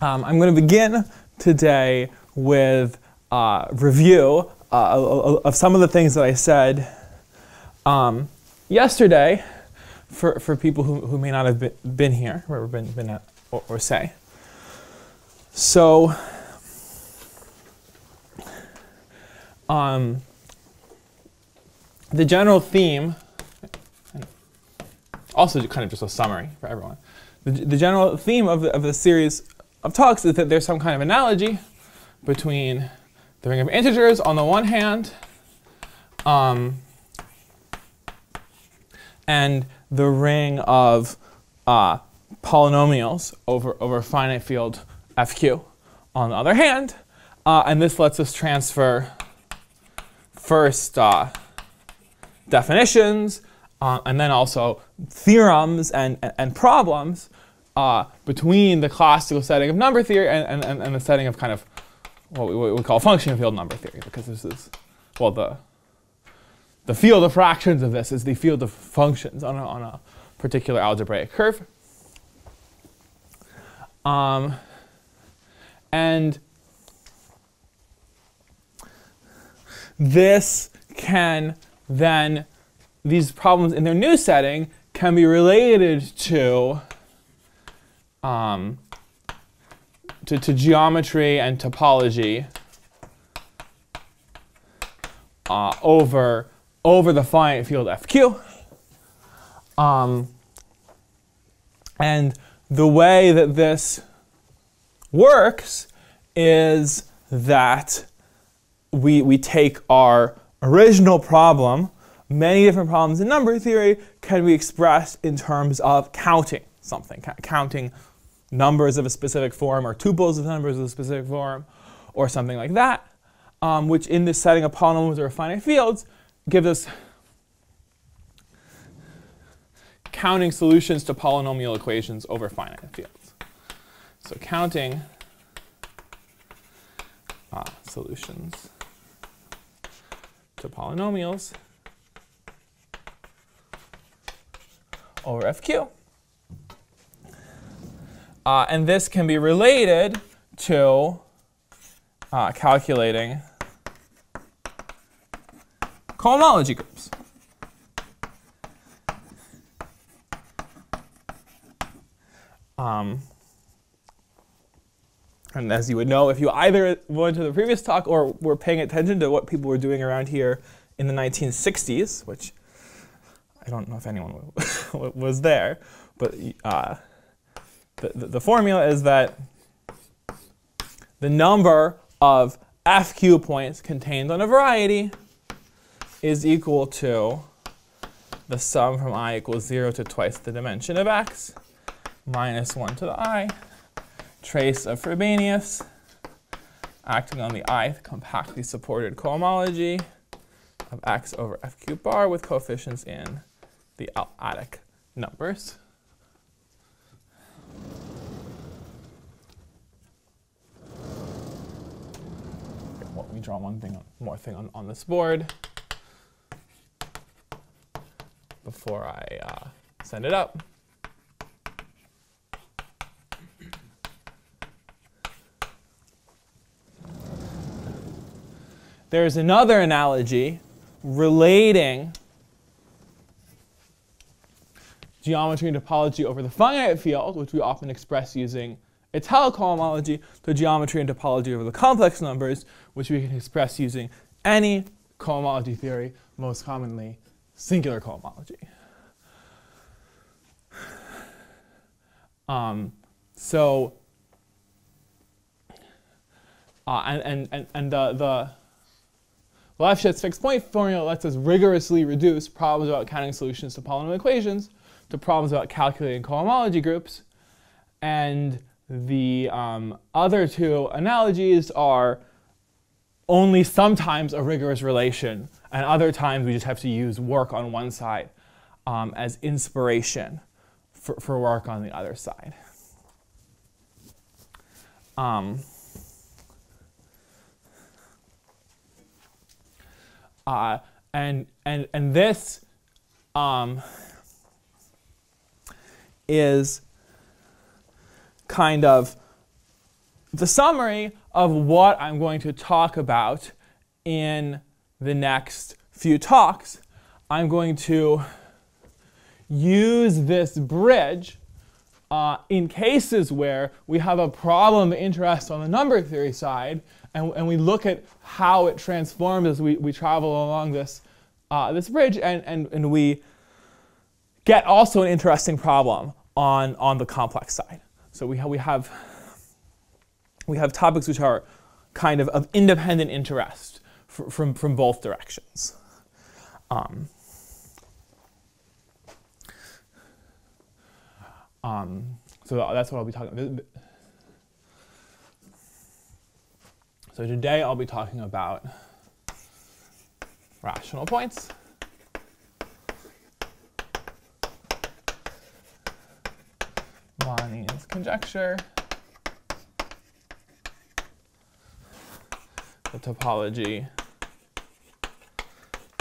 I'm going to begin today with a review of some of the things that I said yesterday for people who may not have been here, or been at, or say. So, the general theme, also kind of just a summary for everyone, the general theme of the series of talks is that there's some kind of analogy between the ring of integers on the one hand and the ring of polynomials over a finite field FQ on the other hand, and this lets us transfer first definitions and then also theorems and problems between the classical setting of number theory and the setting of kind of what we call function field number theory, because this is, well, the field of fractions of this is the field of functions on a particular algebraic curve. And this can then, these problems in their new setting can be related to geometry and topology over the finite field FQ. And the way that this works is that we take our original problem. Many different problems in number theory can be expressed in terms of counting something, counting numbers of a specific form, or tuples of numbers of a specific form, or something like that, which in this setting of polynomials or finite fields gives us counting solutions to polynomial equations over finite fields. So counting solutions to polynomials over FQ. And this can be related to calculating cohomology groups. And as you would know, if you either went to the previous talk or were paying attention to what people were doing around here in the 1960s, which I don't know if anyone was there, but the formula is that the number of FQ points contained on a variety is equal to the sum from I equals 0 to twice the dimension of x minus 1 to the I, trace of Frobenius acting on the ith compactly supported cohomology of x over FQ bar with coefficients in the attic numbers. Okay, well, let me draw one more thing on this board before I send it up. There's another analogy relating geometry and topology over the finite field, which we often express using Italo cohomology, to geometry and topology over the complex numbers, which we can express using any cohomology theory, most commonly singular cohomology. The Lefschetz fixed point formula lets us rigorously reduce problems about counting solutions to polynomial equations to problems about calculating cohomology groups. And the other two analogies are only sometimes a rigorous relation, and other times we just have to use work on one side as inspiration for work on the other side. And this is kind of the summary of what I'm going to talk about in the next few talks. I'm going to use this bridge in cases where we have a problem of interest on the number theory side, and we look at how it transforms as we travel along this, this bridge, and we get also an interesting problem on the complex side. So we have topics which are kind of independent interest from both directions. So that's what I'll be talking about. So today I'll be talking about rational points. Manin's conjecture. The topology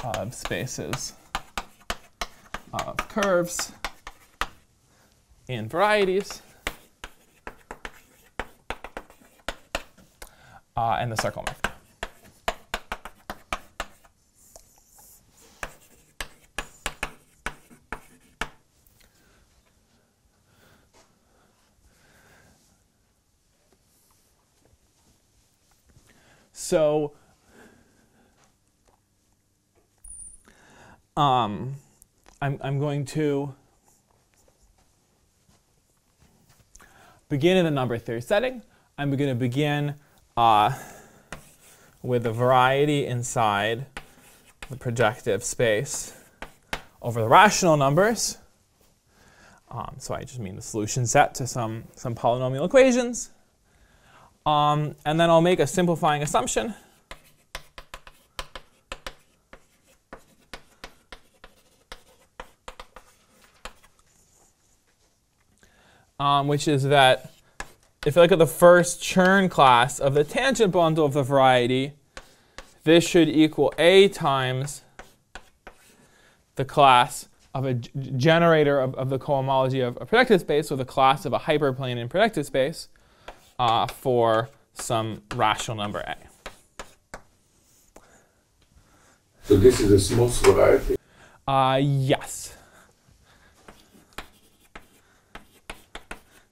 of spaces of curves in varieties, and the circle method. So, I'm going to begin in the number theory setting. I'm going to begin with a variety inside the projective space over the rational numbers. So I just mean the solution set to some polynomial equations. And then I'll make a simplifying assumption which is that if you look at the first churn class of the tangent bundle of the variety, this should equal A times the class of a generator of the cohomology of a projective space, or the class of a hyperplane in projective space, for some rational number A. So this is a small variety? Yes.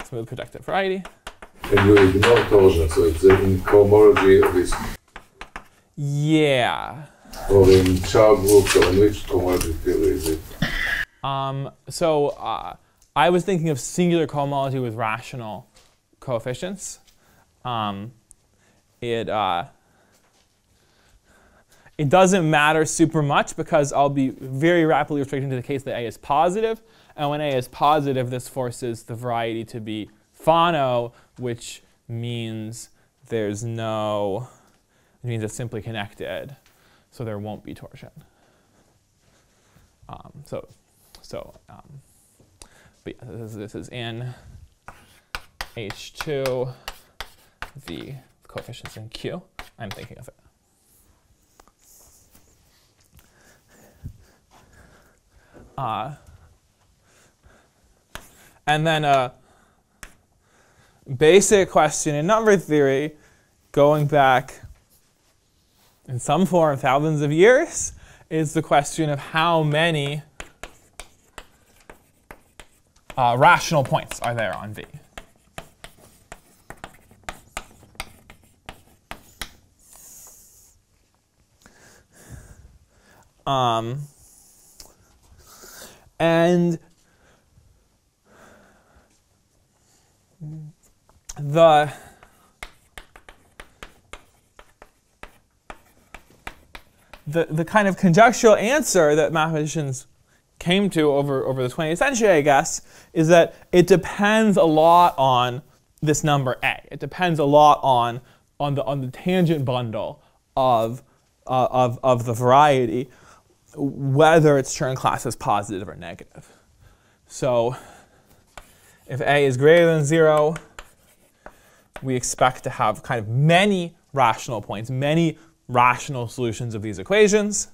Smooth projective variety. And you ignore torsion, so it's in cohomology of this. Yeah. Or in Char groups, or in which cohomology theory is it? I was thinking of singular cohomology with rational coefficients. It doesn't matter super much because I'll be very rapidly restricting to the case that A is positive, and when A is positive, this forces the variety to be Fano, which means it's simply connected, so there won't be torsion. But yeah, this is in H2, the coefficients in Q. I'm thinking of it. And then a basic question in number theory, going back in some form thousands of years, is the question of how many rational points are there on V. And the kind of conjectural answer that mathematicians came to over the 20th century, I guess, is that it depends a lot on this number A. It depends a lot on the tangent bundle of the variety, whether its churn class is positive or negative. So if A is greater than 0, we expect to have kind of many rational points, many rational solutions of these equations.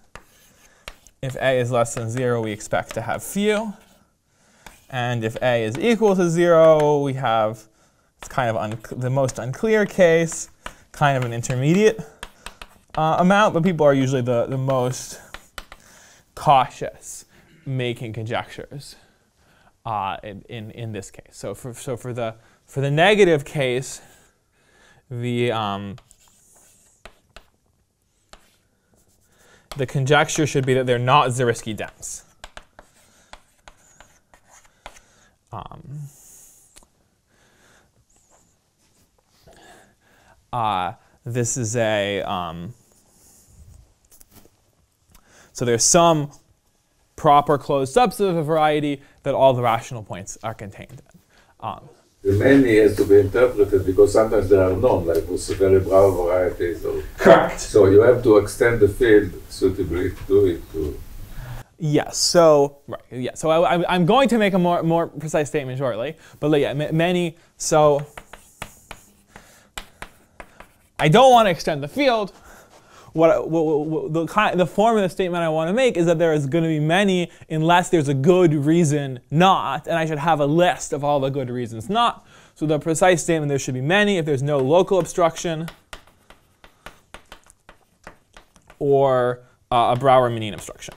If A is less than 0, we expect to have few. And if A is equal to 0, we have It's kind of the most unclear case, kind of an intermediate amount, but people are usually the most cautious making conjectures in this case. So for the negative case, the conjecture should be that they're not Zariski dense. This is a so there's some proper closed subset of a variety that all the rational points are contained in. Mainly has to be interpreted because sometimes they are known, like with very Brauer varieties. Or correct. So you have to extend the field suitably to it. To yes. So right. Yeah. So I'm going to make a more precise statement shortly, but yeah, many. So I don't want to extend the field. The form of the statement I want to make is that there is going to be many unless there's a good reason not, and I should have a list of all the good reasons not. So the precise statement, there should be many if there's no local obstruction or a Brauer-Manin obstruction.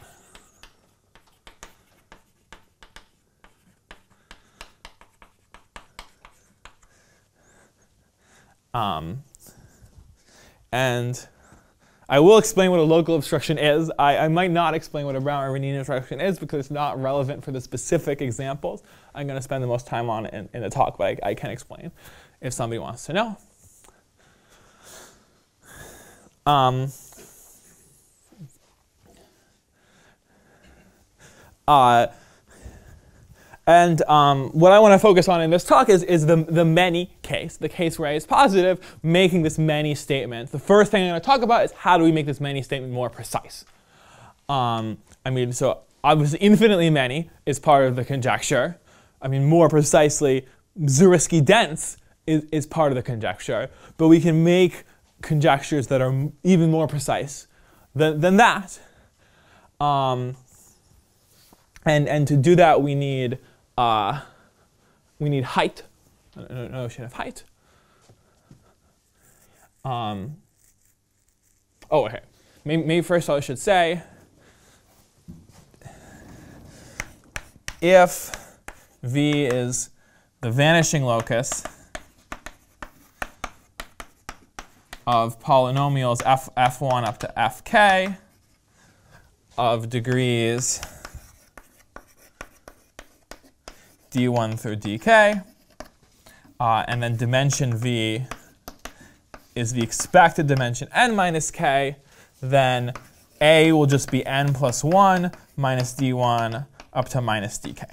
And I will explain what a local obstruction is. I might not explain what a Brauer-Manin obstruction is because it's not relevant for the specific examples I'm going to spend the most time on in the talk, but I can explain if somebody wants to know. What I want to focus on in this talk is the many case, the case where A is positive, making this many statement. The first thing I'm going to talk about is how do we make this many statement more precise. I mean, so obviously infinitely many is part of the conjecture. I mean, more precisely, Zariski dense is part of the conjecture. But we can make conjectures that are even more precise than that. And to do that, we need height, an notion of height. Okay. Maybe first I should say, if V is the vanishing locus of polynomials f1 up to fk of degrees d1 through dk, and then dimension v is the expected dimension n minus k, then A will just be n plus 1 minus d1 up to minus dk.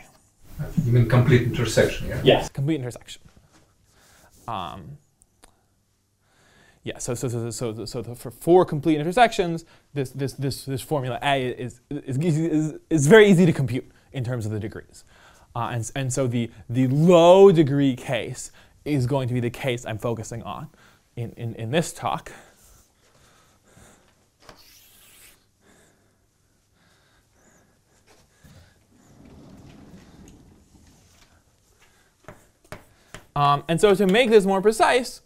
You mean complete intersection, yeah? Yes, complete intersection. Yeah, so for four complete intersections, this formula A is very easy to compute in terms of the degrees. And so the low degree case is going to be the case I'm focusing on in this talk. And so to make this more precise,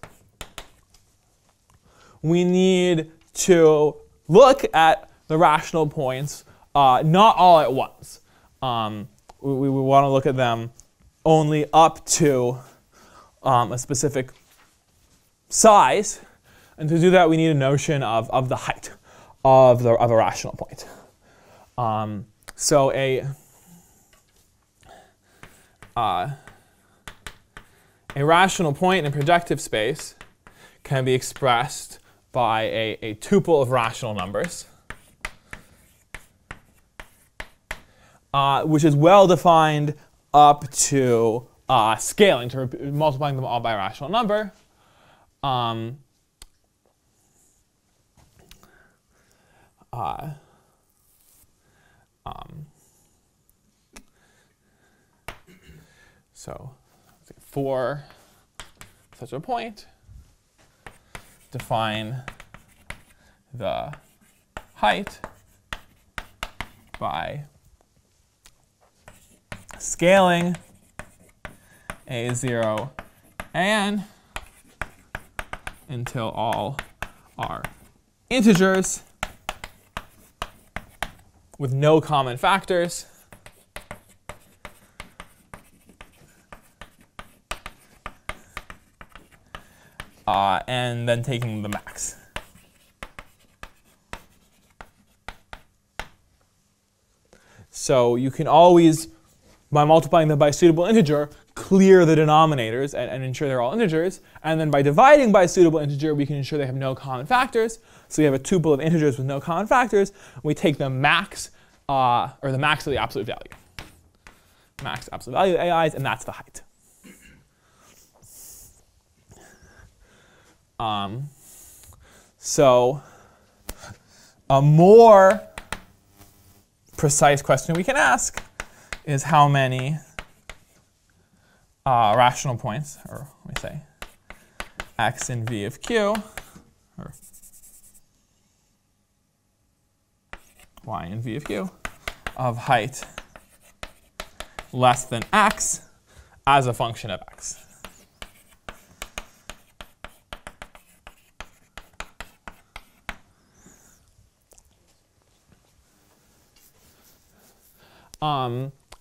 we need to look at the rational points not all at once. We want to look at them only up to a specific size, and to do that we need a notion of the height of a rational point. So a rational point in projective space can be expressed by a tuple of rational numbers, which is well defined up to scaling, to multiplying them all by a rational number. So for such a point, define the height by scaling A0 and until all are integers with no common factors. And then taking the max. So you can always, by multiplying them by a suitable integer, clear the denominators and ensure they're all integers. And then by dividing by a suitable integer, we can ensure they have no common factors. So we have a tuple of integers with no common factors. And we take the max, or the max of the absolute value. Max absolute value AIs, and that's the height. So a more precise question we can ask is how many rational points, or let me say x in V of Q, or y in V of Q, of height less than x as a function of x.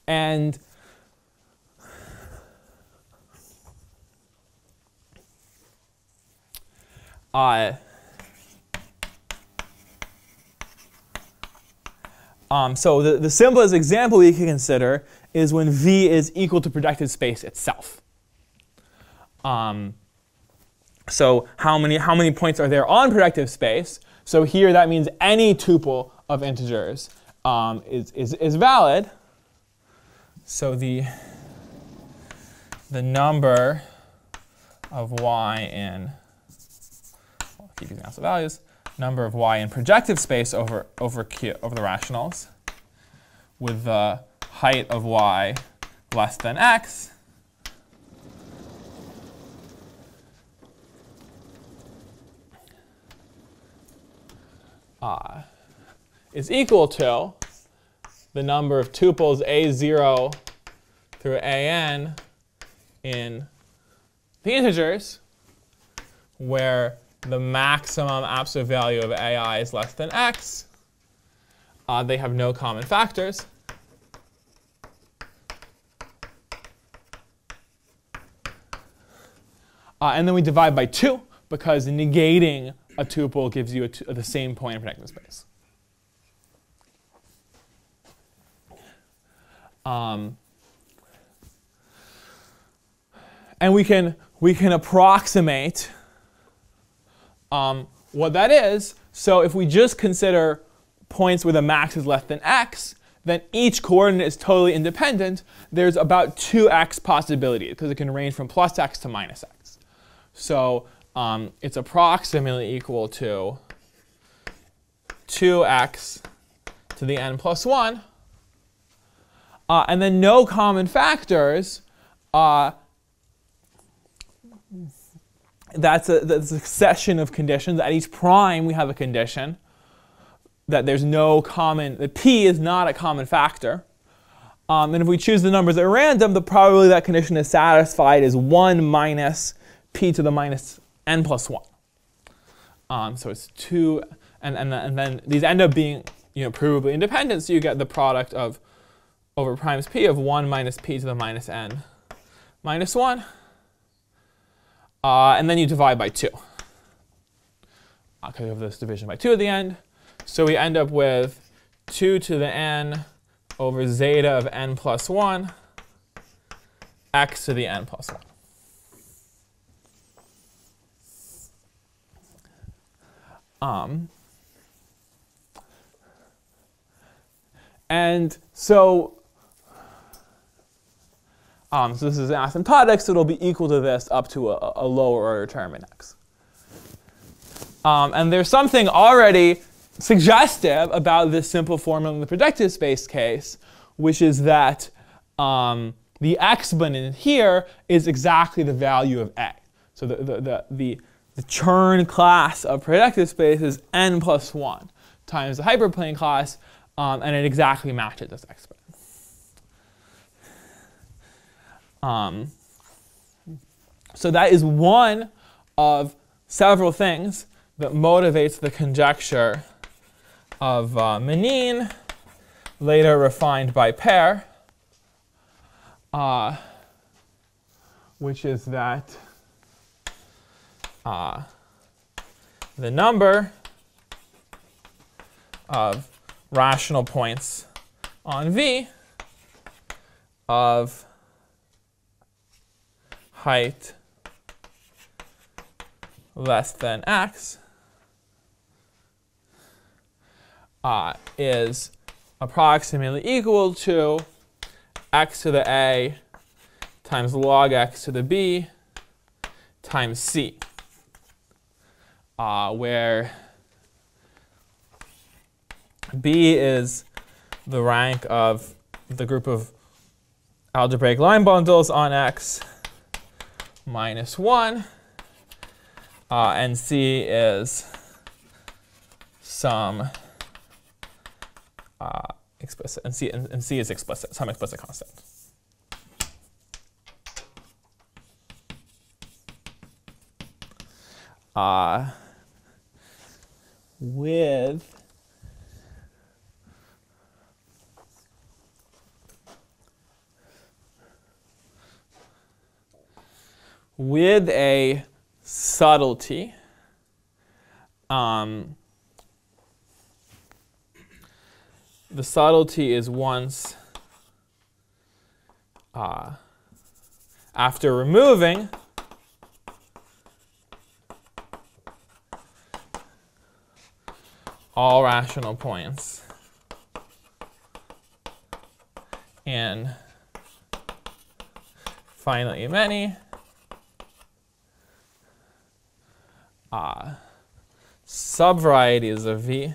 And so the simplest example we can consider is when V is equal to projected space itself. So how many points are there on projective space? So here that means any tuple of integers is valid. So the number of y in, I'll keep using absolute values, number of y in projective space over Q, over the rationals, with the height of y less than x, is equal to the number of tuples a0 through an in the integers where the maximum absolute value of ai is less than x. They have no common factors. And then we divide by 2 because negating a tuple gives you the same point in projective space. And we can approximate what that is. So if we just consider points where the max is less than x, then each coordinate is totally independent. There's about 2x possibilities because it can range from plus x to minus x. So it's approximately equal to 2x to the n plus 1. And then no common factors, that's a succession of conditions. At each prime we have a condition that there's no common, that p is not a common factor. And if we choose the numbers at random, the probability that condition is satisfied is 1 minus p to the minus n plus 1. So it's 2, and then these end up being, you know, provably independent, so you get the product of over primes p of 1 minus p to the minus n minus 1. And then you divide by 2. Okay, we have this division by 2 at the end. So we end up with 2 to the n over zeta of n plus 1 x to the n plus 1. And so so this is an asymptotic, so it'll be equal to this up to a lower order term in x. And there's something already suggestive about this simple formula in the projective space case, which is that the exponent here is exactly the value of a. So the Chern class of projective space is n plus 1 times the hyperplane class, and it exactly matches this exponent. So that is one of several things that motivates the conjecture of Manin, later refined by Perrin, which is that the number of rational points on V of height less than x is approximately equal to x to the a times log x to the b times c, where b is the rank of the group of algebraic line bundles on x minus 1, and c is some explicit, and c is explicit, some explicit constant. With a subtlety, the subtlety is once after removing all rational points in finitely many subvarieties of V,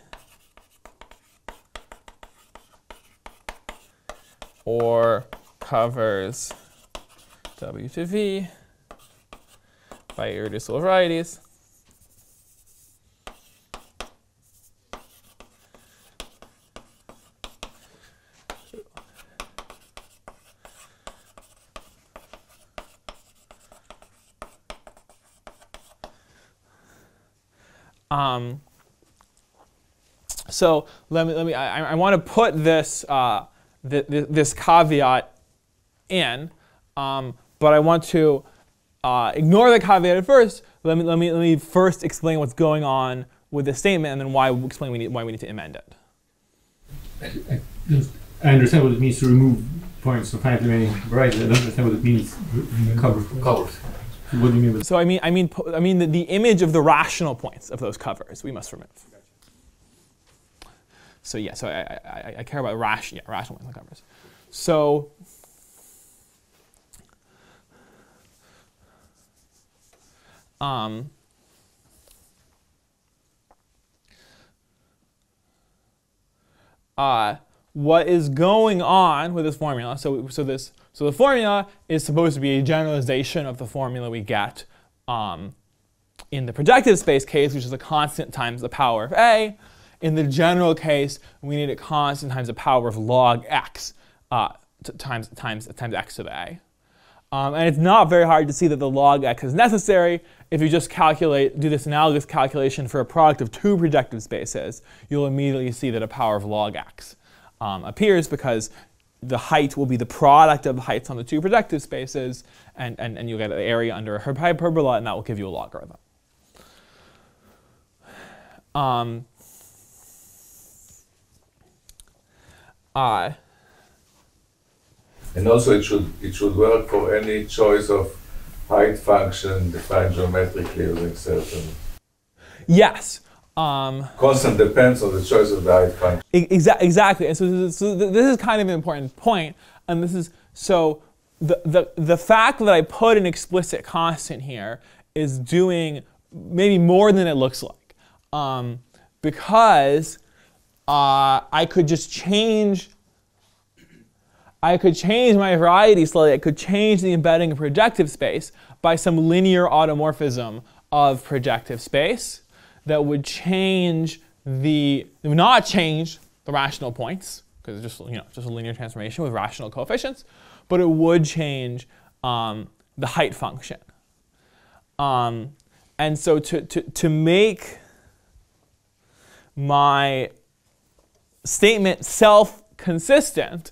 or covers W to V by irreducible varieties. So let me. I want to put this this caveat in, but I want to ignore the caveat at first. Let me first explain what's going on with this statement, and then why explain why we need to amend it. I understand what it means to remove points of finitely many varieties. I don't understand what it means to cover. What do you mean by that? So I mean the image of the rational points of those covers we must remove. Gotcha. So yeah, so I care about rational points of covers. So what is going on with this formula? So the formula is supposed to be a generalization of the formula we get in the projective space case, which is a constant times the power of A. In the general case, we need a constant times the power of log x times x to the A. And it's not very hard to see that the log x is necessary. If you just do this analogous calculation for a product of two projective spaces, you'll immediately see that a power of log x appears, because the height will be the product of the heights on the two projective spaces, and you'll get the area under a hyperbola, and that will give you a logarithm. And also it should work for any choice of height function defined geometrically using certain. Yes. Constant depends on the choice of the height function. Exactly, and so this is kind of an important point, and this is so the fact that I put an explicit constant here is doing maybe more than it looks like, because I could just change. I could change my variety slightly. I could change the embedding of projective space by some linear automorphism of projective space. That would change not change the rational points, because it's just just a linear transformation with rational coefficients, but it would change the height function. And so to make my statement self-consistent,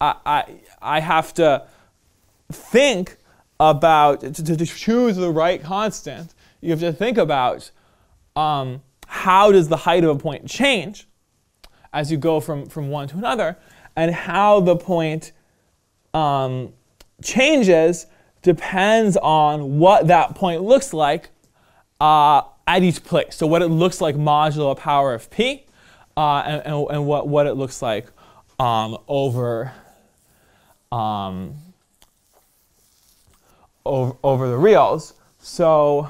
I have to think about, to choose the right constant, you have to think about how does the height of a point change as you go from one to another, and how the point changes depends on what that point looks like at each place. So what it looks like modulo a power of p, and what it looks like over the reals. So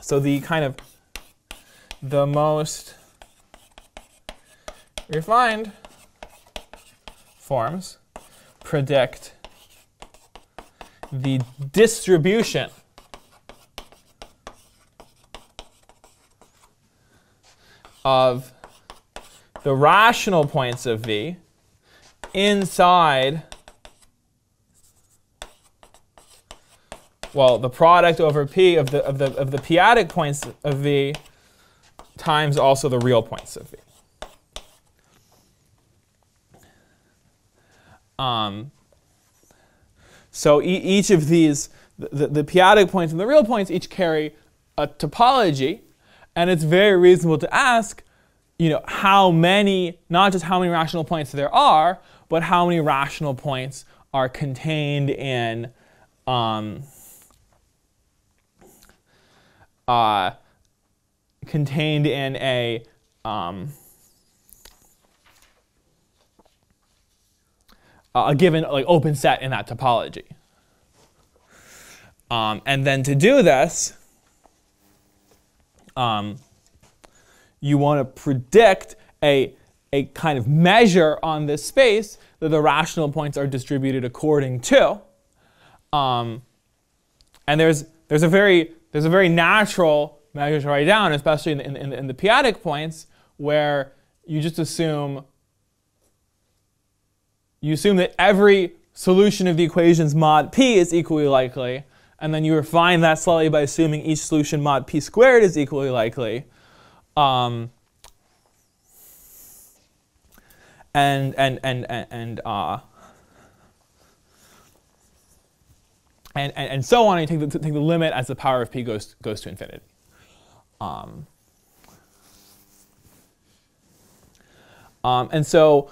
So the kind of the most refined forms predict the distribution of the rational points of V inside, well, the product over P of the p-adic points of V times also the real points of V. So each of these, the p-adic points and the real points, each carry a topology, and it's very reasonable to ask, you know, how many, not just how many rational points there are, but how many rational points are contained in a given like open set in that topology. And then to do this, you want to predict a kind of measure on this space that the rational points are distributed according to. And there's a very natural measure to write down, especially in the p-adic points, where you just assume. You assume that every solution of the equations mod p is equally likely, and then you refine that slightly by assuming each solution mod p squared is equally likely, and so on. And you take the limit as the power of p goes to infinity. And so.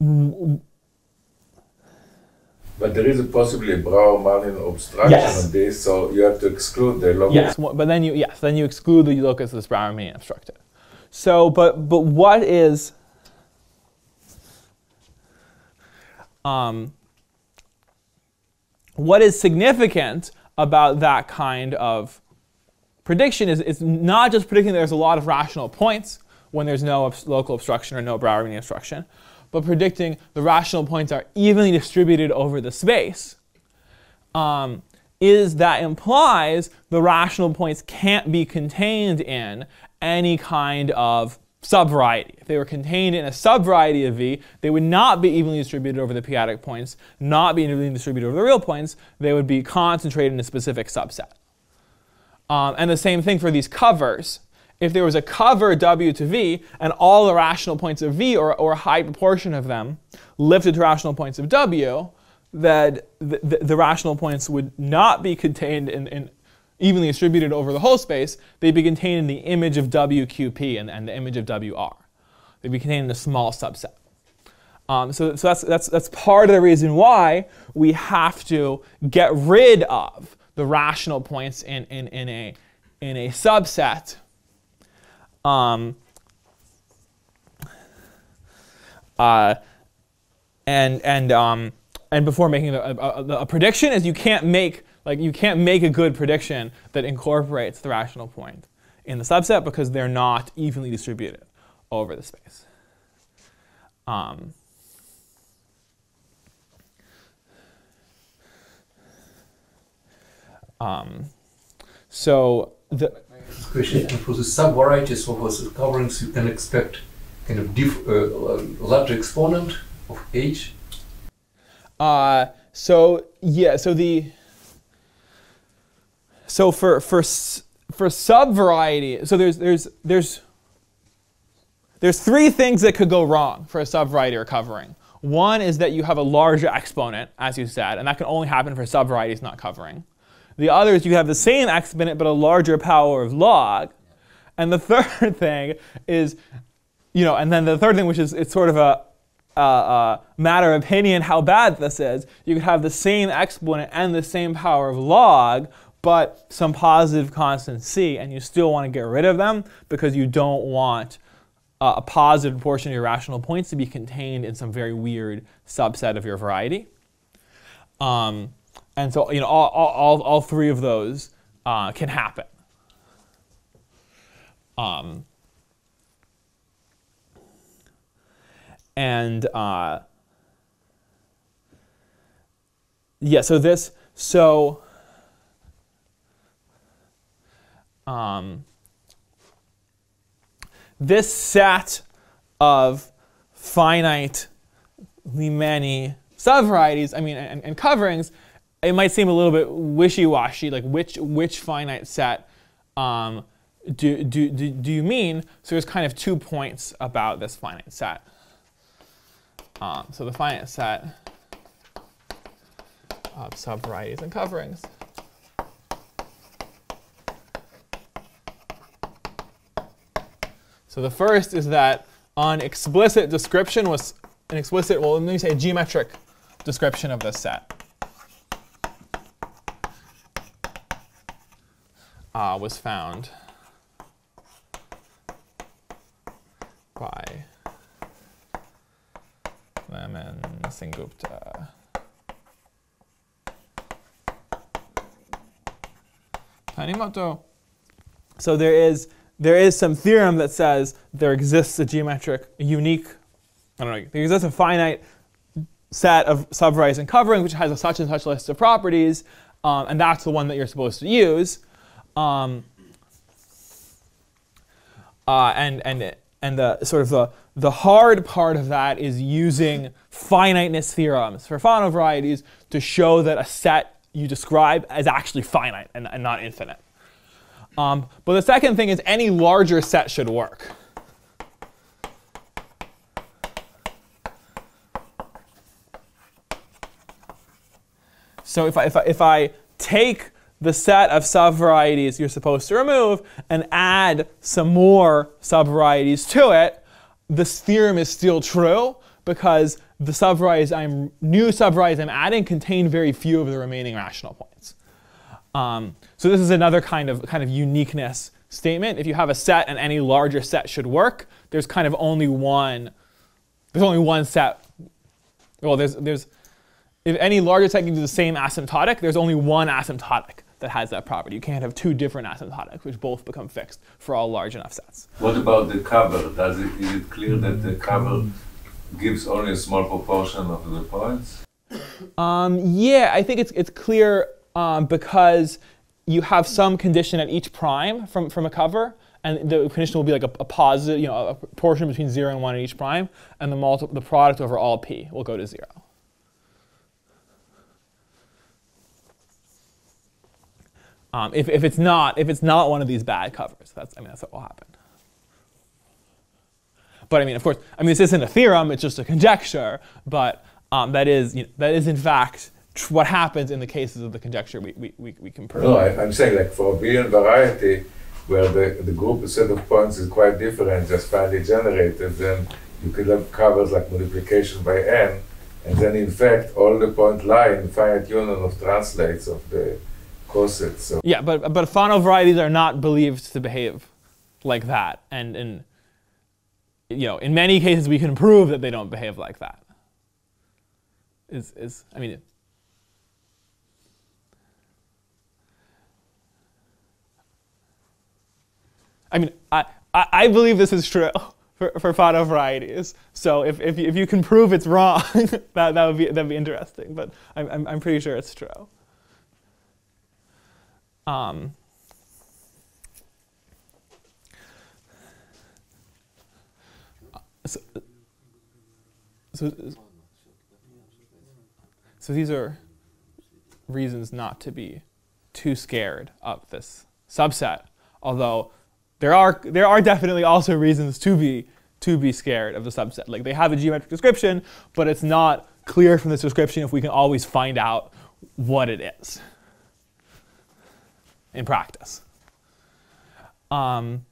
But there is possibly a Brauer-Manin obstruction on this, so you have to exclude the locus. Yes, but then you exclude the locus that's Brauer-Manin obstructed. So, but what is significant about that kind of prediction is it's not just predicting there's a lot of rational points when there's no local obstruction or no Brauer-Manin obstruction, but predicting the rational points are evenly distributed over the space, is that implies the rational points can't be contained in any kind of subvariety. If they were contained in a subvariety of V, they would not be evenly distributed over the p-adic points, not be evenly distributed over the real points. They would be concentrated in a specific subset. And the same thing for these covers. If there was a cover W to V, and all the rational points of V, or a high proportion of them, lifted to rational points of W, that the rational points would not be contained in evenly distributed over the whole space. They'd be contained in the image of WQP and the image of WR. They'd be contained in a small subset. So that's part of the reason why we have to get rid of the rational points in a subset. And before making a prediction, is you can't make a good prediction that incorporates the rational point in the subset because they're not evenly distributed over the space. So the question for the subvarieties of the coverings, you can expect kind of large exponent of h? So for subvariety, so there's three things that could go wrong for a subvariety recovering. One is that you have a large exponent, as you said, and that can only happen for subvarieties not covering. The other is you have the same exponent but a larger power of log. And the third thing is, you know, and then the third thing, which is it's sort of a matter of opinion how bad this is, you could have the same exponent and the same power of log, but some positive constant c, and you still want to get rid of them because you don't want a positive portion of your rational points to be contained in some very weird subset of your variety. And so, you know, all three of those can happen. This set of finitely many subvarieties, and coverings, it might seem a little bit wishy-washy, like which finite set do you mean? So there's kind of 2 points about this finite set. So the finite set of subvarieties and coverings. So the first is that an explicit description was an explicit, well, let me say a geometric description of this set was found by Lehmann, Sengupta, Tanimoto. So there is some theorem that says there exists a there exists a finite set of subvarieties and coverings which has a such and such list of properties, and that's the one that you're supposed to use. And the hard part of that is using finiteness theorems for Fano varieties to show that a set you describe is actually finite and not infinite. But the second thing is any larger set should work. So if I take the set of subvarieties you're supposed to remove and add some more subvarieties to it, this theorem is still true because the subvarieties new subvarieties I'm adding contain very few of the remaining rational points. So this is another kind of uniqueness statement. If you have a set and any larger set should work, there's kind of only one set. Well, if any larger set can do the same asymptotic, there's only one asymptotic that has that property. You can't have two different asymptotics, which both become fixed for all large enough sets. What about the cover? Is it clear that the cover gives only a small proportion of the points? Yeah, I think it's clear because you have some condition at each prime from a cover, and the condition will be like a positive, you know, a proportion between 0 and 1 at each prime, and the product over all p will go to 0. If it's not one of these bad covers, that's what will happen. But of course, this isn't a theorem; it's just a conjecture. But that is in fact what happens in the cases of the conjecture we can prove. No, I'm saying like for abelian variety, where the group set of points is quite different, just finally generated, then you could have covers like multiplication by n, and then in fact all the points lie in the finite union of translates of the corsets. So. Yeah, but Fano varieties are not believed to behave like that, and you know, in many cases we can prove that they don't behave like that. I believe this is true for Fano varieties. So if you can prove it's wrong, that'd be interesting. But I'm pretty sure it's true. So these are reasons not to be too scared of this subset, although there are definitely also reasons to be scared of the subset. Like, they have a geometric description, but it's not clear from this description if we can always find out what it is in practice. And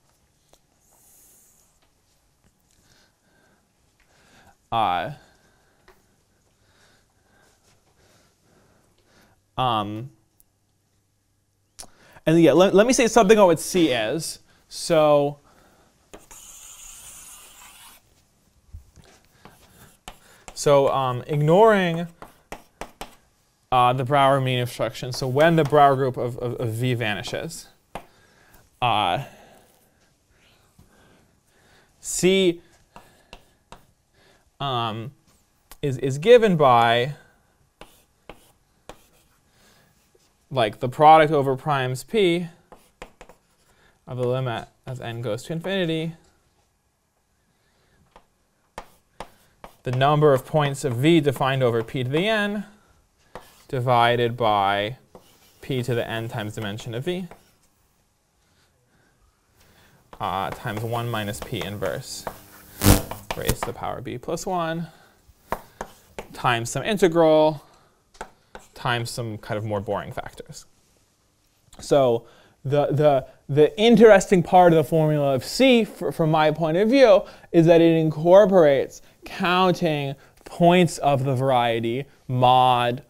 yeah, let me say something on what C is. So, ignoring the Brauer-Manin obstruction, so when the Brauer group of V vanishes, C is given by, like, the product over primes P of the limit as n goes to infinity, the number of points of V defined over P to the n divided by P to the n times dimension of V times 1 minus P inverse raised to the power B plus 1 times some integral times some kind of more boring factors. So the interesting part of the formula of C, from my point of view, is that it incorporates counting points of the variety mod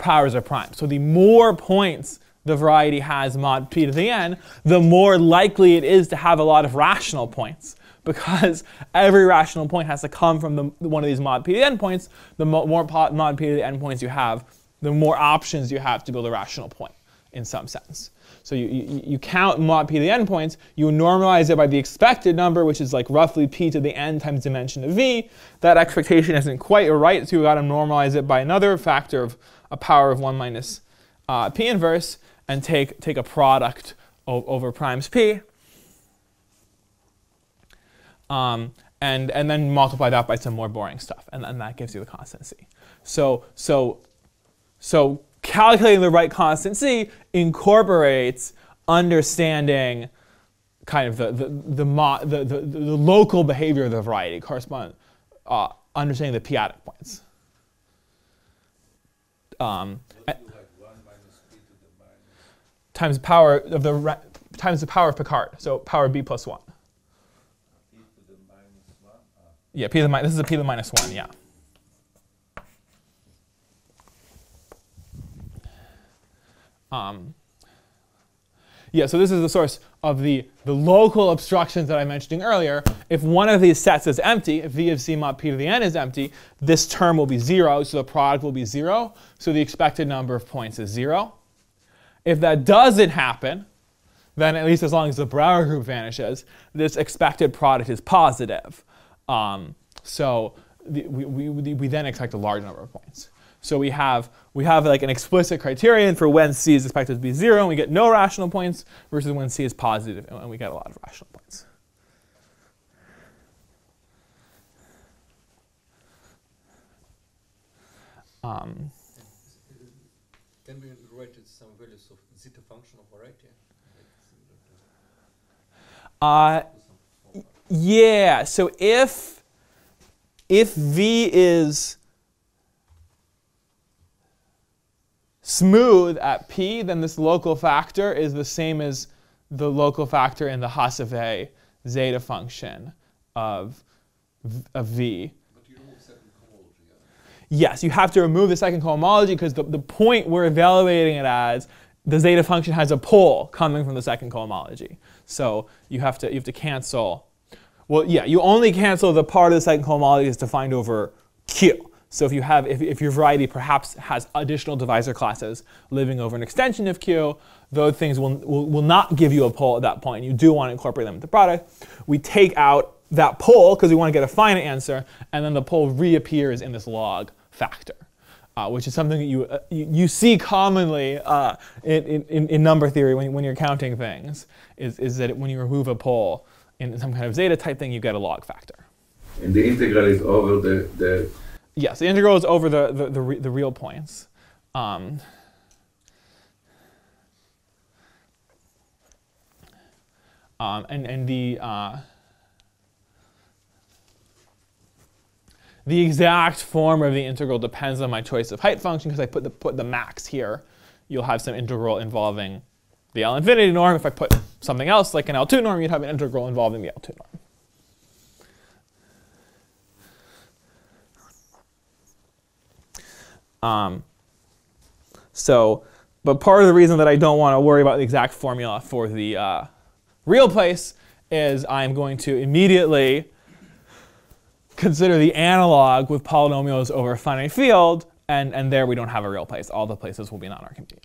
powers of prime. So the more points the variety has mod p to the n, the more likely it is to have a lot of rational points, because every rational point has to come from one of these mod p to the n points. The more mod p to the n points you have, the more options you have to build a rational point in some sense. So you count mod p to the n points, you normalize it by the expected number, which is like roughly p to the n times dimension of v. That expectation isn't quite right, so you got to normalize it by another factor of a power of 1 minus p inverse, and take a product over primes p. And then multiply that by some more boring stuff, and that gives you the constant C. So calculating the right constant C incorporates understanding kind of the local behavior of the variety, understanding the p-adic points. Times the power of Picard, so power b plus 1. Yeah, this is a p to the minus 1, yeah. Yeah, so this is the source of the local obstructions that I mentioned earlier. If one of these sets is empty, if v of c mod p to the n is empty, this term will be 0, so the product will be 0. So the expected number of points is 0. If that doesn't happen, then at least as long as the Brauer group vanishes, this expected product is positive. So we then expect a large number of points. So we have like an explicit criterion for when C is expected to be 0 and we get no rational points, versus when C is positive and we get a lot of rational points. Can we write some values of zeta function of variety? Yeah, so if V is smooth at P, then this local factor is the same as the local factor in the Hasse-Weil zeta function of V. But you remove second cohomology. Yes, you have to remove the second cohomology, because the point we're evaluating it as, the zeta function has a pole coming from the second cohomology. So you have to cancel. Well, yeah, you only cancel the part of the second cohomology that's defined over Q. So if your variety perhaps has additional divisor classes living over an extension of Q, those things will not give you a pole at that point. You do want to incorporate them into the product. We take out that pole because we want to get a finite answer, and then the pole reappears in this log factor, which is something that you see commonly in number theory when you're counting things, is that when you remove a pole, in some kind of zeta type thing, you get a log factor. And the integral is over the... Yes, the integral is over the real points. The exact form of the integral depends on my choice of height function, because I put the max here. You'll have some integral involving the L infinity norm. If I put something else, like an L2 norm, you'd have an integral involving the L2 norm. But part of the reason that I don't want to worry about the exact formula for the real place is I'm going to immediately consider the analog with polynomials over a finite field, and there we don't have a real place. All the places will be non-Archimedean.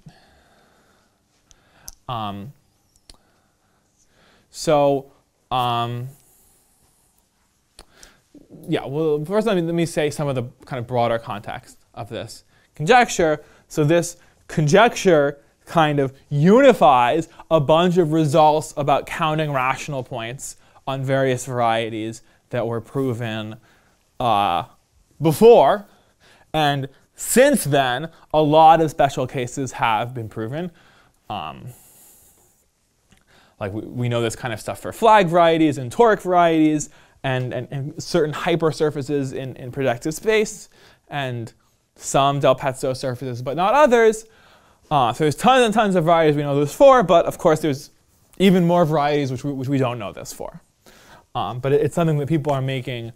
Yeah, well, first let me say some of the kind of broader context of this conjecture. So this conjecture kind of unifies a bunch of results about counting rational points on various varieties that were proven before. And since then, a lot of special cases have been proven. Like we know this kind of stuff for flag varieties and toric varieties and certain hypersurfaces in projective space and some del Pezzo surfaces, but not others. So there's tons and tons of varieties we know this for, but of course there's even more varieties which we don't know this for. But it's something that people are making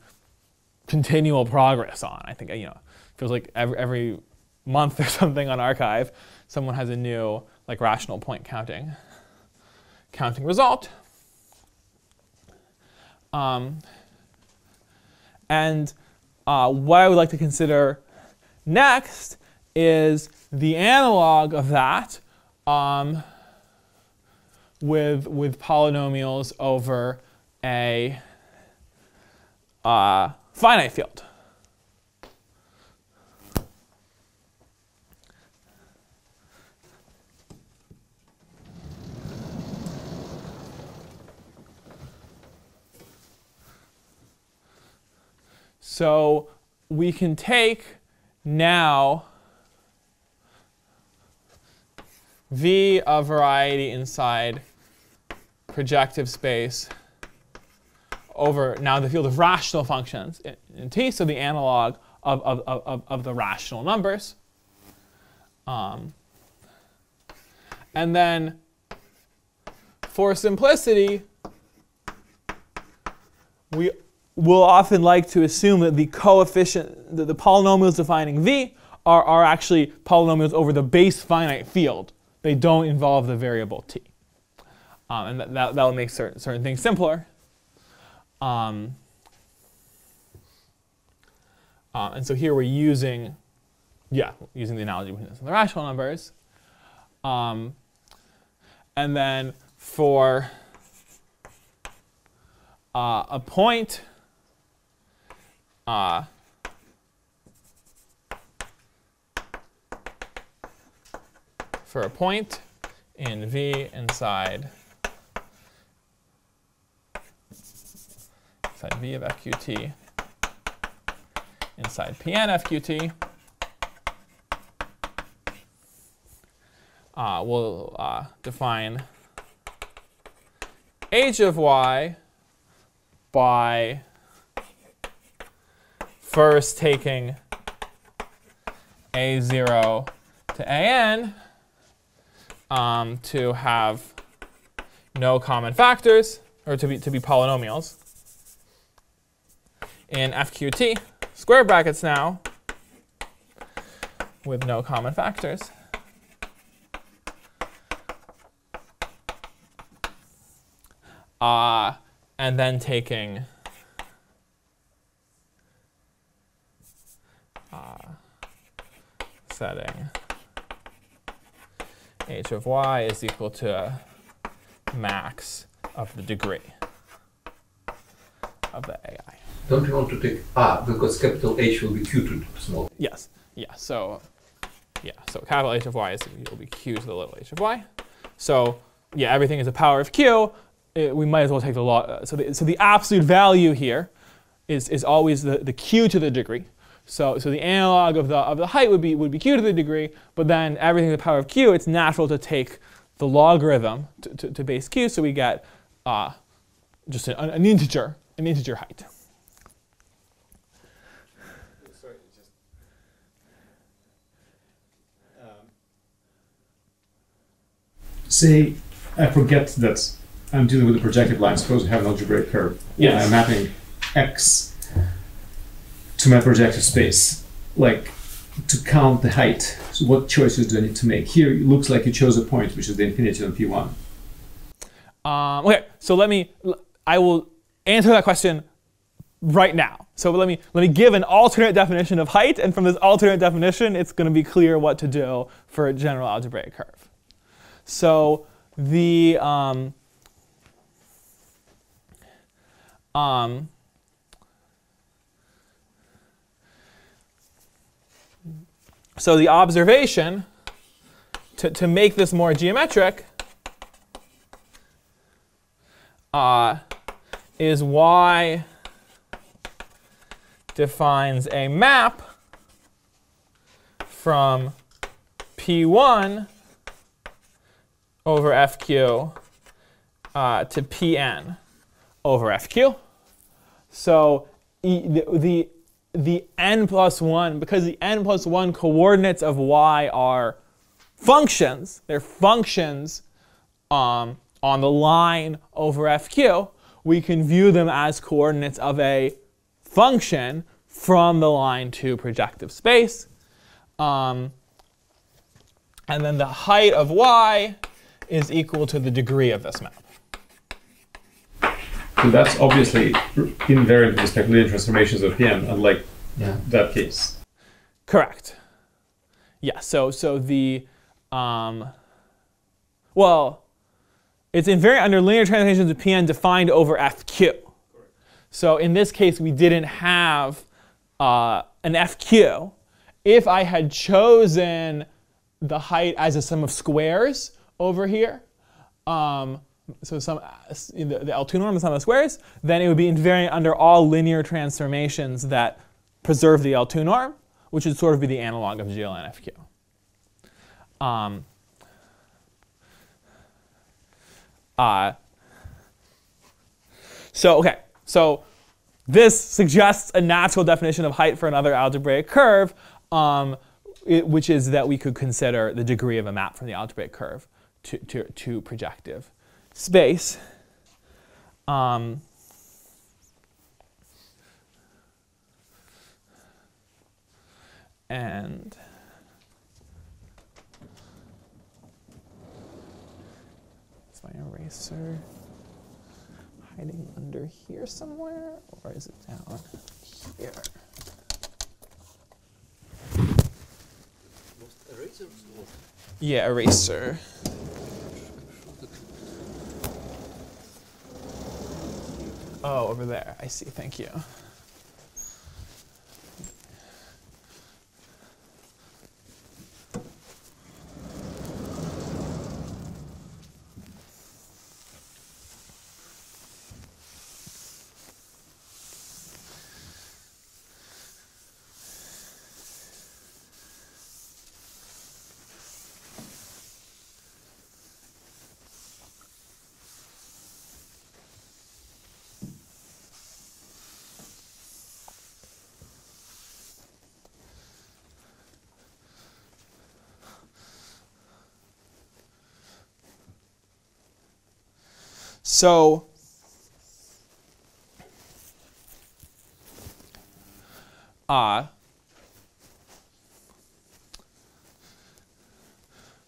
continual progress on. I think, you know, it feels like every month or something on arXiv, someone has a new like rational point counting result. What I would like to consider next is the analog of that with polynomials over a finite field. So we can take now V, a variety inside projective space over now the field of rational functions in T, so the analog of the rational numbers. And then for simplicity, we will often like to assume that the coefficient, that the polynomials defining V are actually polynomials over the base finite field. They don't involve the variable T. And that will make certain things simpler. And so here we're using the analogy between this and the rational numbers. And then for a point in V inside V of FQT inside PN FQT, we'll define H of Y by first taking A0 to AN to have no common factors, or to be polynomials in FQT, square brackets now, with no common factors. And then taking setting H of Y is equal to max of the degree of the AI. Don't you want to take R, because capital H will be Q to the small. Yes. Yeah. So yeah. So capital H of Y will be Q to the little h of Y. So yeah, everything is a power of Q. we might as well take the law. So the absolute value here is always the q to the degree. So the analog of the height would be q to the degree, but then everything to the power of q, it's natural to take the logarithm to base q, so we get just an integer height. Sorry, just say I forget that I'm dealing with a projective line. Suppose I have an algebraic curve. Yes. I'm mapping x to my projective space, like to count the height. So what choices do I need to make? Here it looks like you chose a point, which is the infinity on P1. Okay, so I will answer that question right now. So let me give an alternate definition of height, and from this alternate definition, it's going to be clear what to do for a general algebraic curve. So the So the observation, to make this more geometric, is y defines a map from P1 over FQ to Pn over FQ. So the n plus 1, because the n plus 1 coordinates of y are functions, they're functions on the line over FQ, we can view them as coordinates of a function from the line to projective space. And then the height of y is equal to the degree of this map. So that's obviously invariant to the Speculative transformations of Pn, unlike that case. Correct. Yeah. So the well, it's invariant under linear transformations of Pn defined over FQ. Correct. So in this case, we didn't have an FQ. If I had chosen the height as a sum of squares over here. So the L2 norm, the sum of squares, then it would be invariant under all linear transformations that preserve the L2 norm, which would sort of be the analog of GLN FQ. So this suggests a natural definition of height for another algebraic curve, which is that we could consider the degree of a map from the algebraic curve to projective space. And is my eraser hiding under here somewhere, or is it down here? Yeah, eraser. Oh, over there. I see. Thank you. So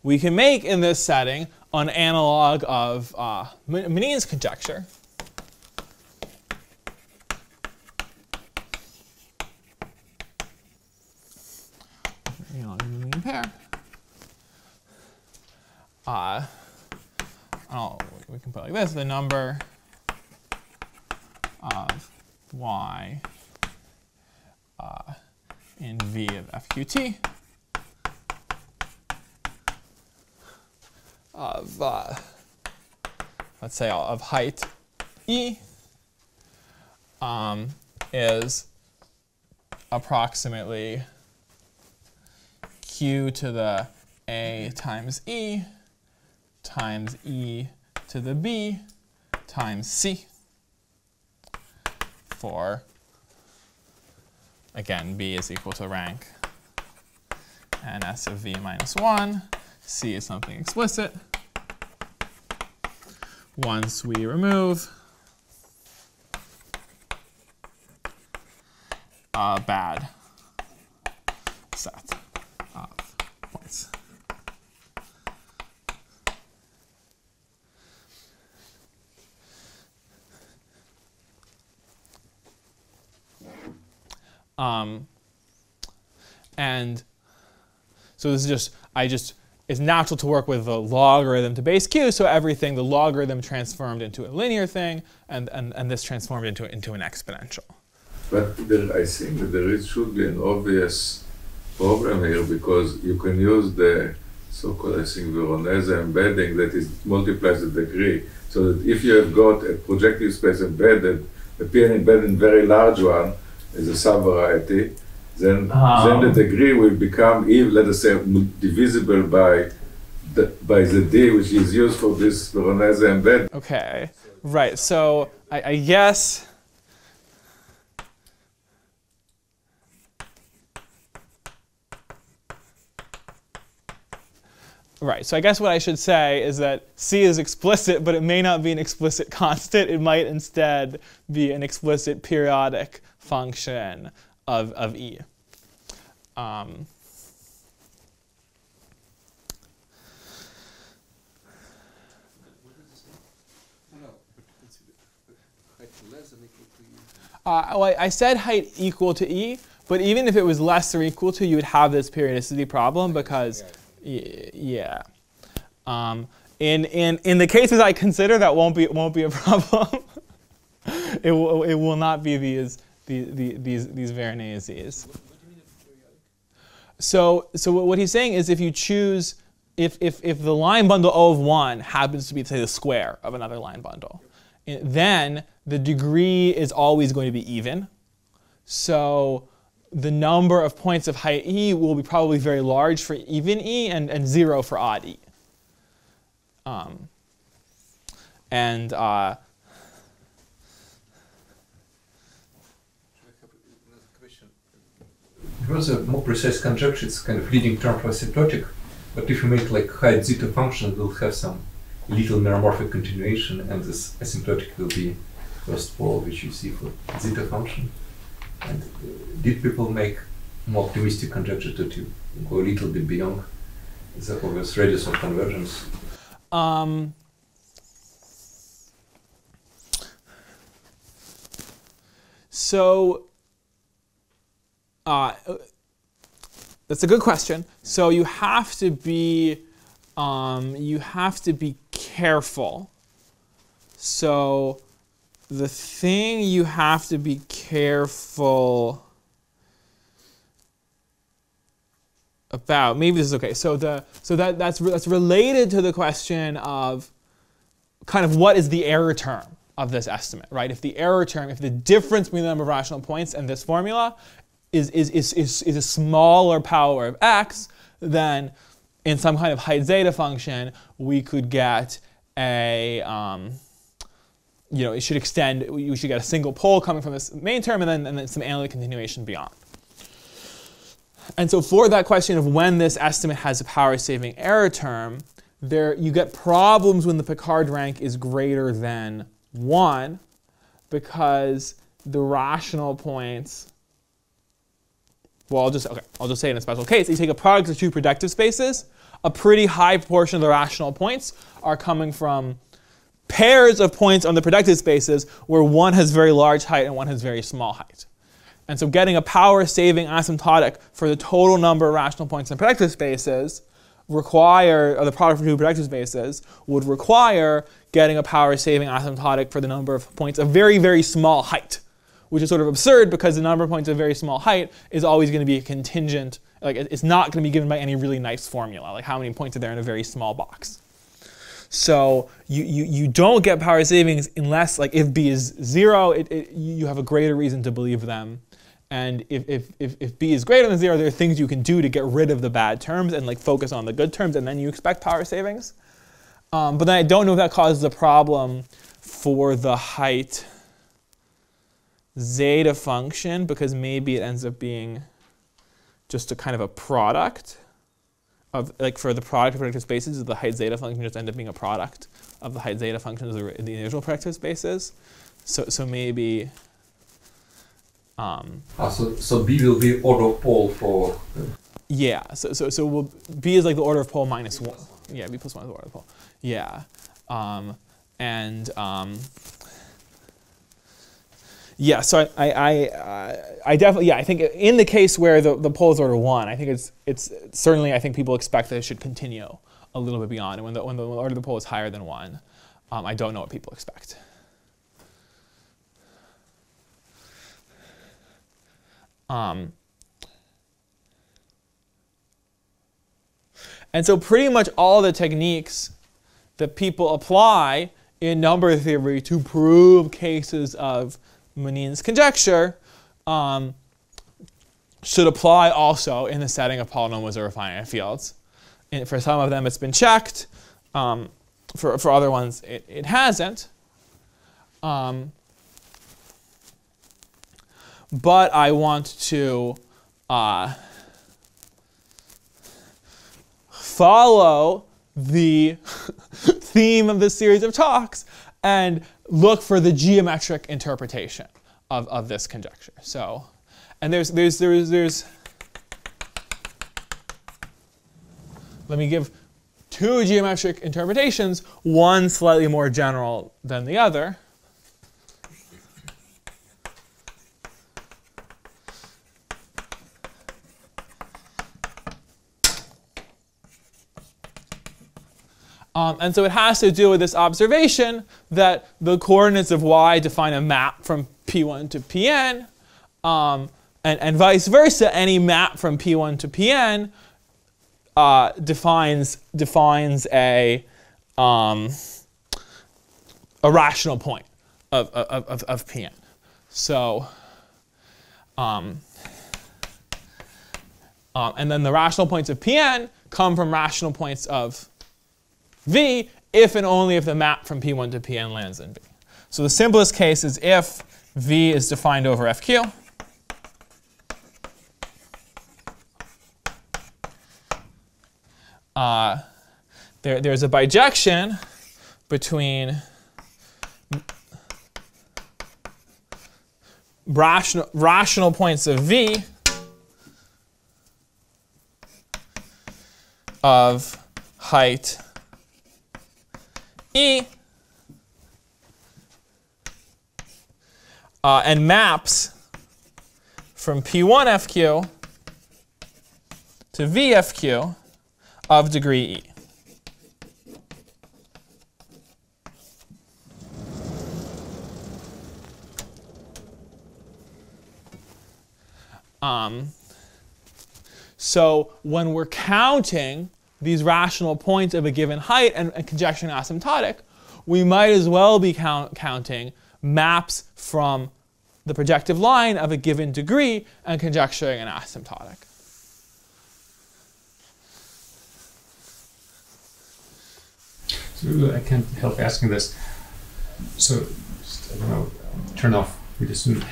we can make in this setting an analog of Manin's conjecture. The number of y in V of FQT of let's say of height E is approximately q to the a times e to the b times c for, again, b is equal to rank and s of v minus 1. C is something explicit. Once we remove a bad set of points. And so this is just, it's natural to work with the logarithm to base q, so everything, the logarithm transformed into a linear thing, and this transformed into an exponential. But there, I think that there should be an obvious problem here, because you can use the so-called, I think, Veronese embedding that is multiplies the degree, so that if you have got a projective space embedded, a PN embedded very large one is a subvariety, then the degree will become, if, let us say, divisible by the d, which is used for this Veronese embedding. Okay, right. So I guess right. So I guess what I should say is that c is explicit, but it may not be an explicit constant. It might instead be an explicit periodic function of e. Well, I said height equal to e, but even if it was less or equal to, you would have this periodicity problem because, yeah. In the cases I consider, that won't be a problem. it will not be these Veroneses. What do you mean it's periodic? So what he's saying is if you choose, if the line bundle O of 1 happens to be, say, the square of another line bundle, then the degree is always going to be even. So the number of points of height E will be probably very large for even E and 0 for odd E. It was a more precise conjecture, it's kind of leading term for asymptotic, but if you make like height zeta function, it will have some little meromorphic continuation, and this asymptotic will be first for which you see for zeta function. And did people make more optimistic conjecture to go a little bit beyond the obvious radius of convergence? That's a good question. So you have to be careful. So the thing you have to be careful about, maybe this is okay. So that's related to the question of kind of what is the error term of this estimate, right? If the error term, if the difference between the number of rational points and this formula is a smaller power of x, then in some kind of height zeta function, we could get a, you know, it should extend, we should get a single pole coming from this main term and then some analytic continuation beyond. And so for that question of when this estimate has a power-saving error term, there you get problems when the Picard rank is greater than 1 because the rational points, well, I'll just say in a special case, you take a product of two projective spaces, a pretty high proportion of the rational points are coming from pairs of points on the projective spaces where one has very large height and one has very small height. And so getting a power-saving asymptotic for the total number of rational points in projective spaces or the product of two projective spaces would require getting a power-saving asymptotic for the number of points of very, very small height, which is sort of absurd because the number of points of very small height is always going to be a contingent, like it's not going to be given by any really nice formula, like how many points are there in a very small box. So you don't get power savings unless, like, if B is zero, you have a greater reason to believe them. And if B is greater than zero, there are things you can do to get rid of the bad terms and, like, focus on the good terms, and then you expect power savings. But then I don't know if that causes a problem for the height zeta function, because maybe it ends up being just a kind of a product of, like, for the product of predictive spaces, the height zeta function just ends up being a product of the height zeta functions of the individual predictive spaces. So maybe. So B will be order of pole for. Yeah. So we'll, B is like the order of pole minus one. Yeah, B plus one is the order of pole. Yeah. Yeah, so I definitely, yeah, I think in the case where the poll is order one, I think it's certainly, I think people expect that it should continue a little bit beyond. And when the order of the poll is higher than one, I don't know what people expect. And so pretty much all the techniques that people apply in number theory to prove cases of Manin's conjecture should apply also in the setting of polynomials or finite fields. And for some of them, it's been checked. For other ones, it hasn't. But I want to follow the theme of this series of talks and look for the geometric interpretation of this conjecture. So, and there's let me give two geometric interpretations, one slightly more general than the other. And so it has to do with this observation that the coordinates of y define a map from P1 to Pn, and vice versa. Any map from P1 to Pn defines a rational point of Pn. So, and then the rational points of Pn come from rational points of V if and only if the map from P1 to Pn lands in V. So the simplest case is if V is defined over FQ. There's a bijection between rational points of V of height E and maps from P1FQ to VFQ of degree E. So when we're counting these rational points of a given height and conjecturing asymptotic, we might as well be counting maps from the projective line of a given degree and conjecturing an asymptotic. So I can't help asking this. So, I don't know, turn off pretty soon.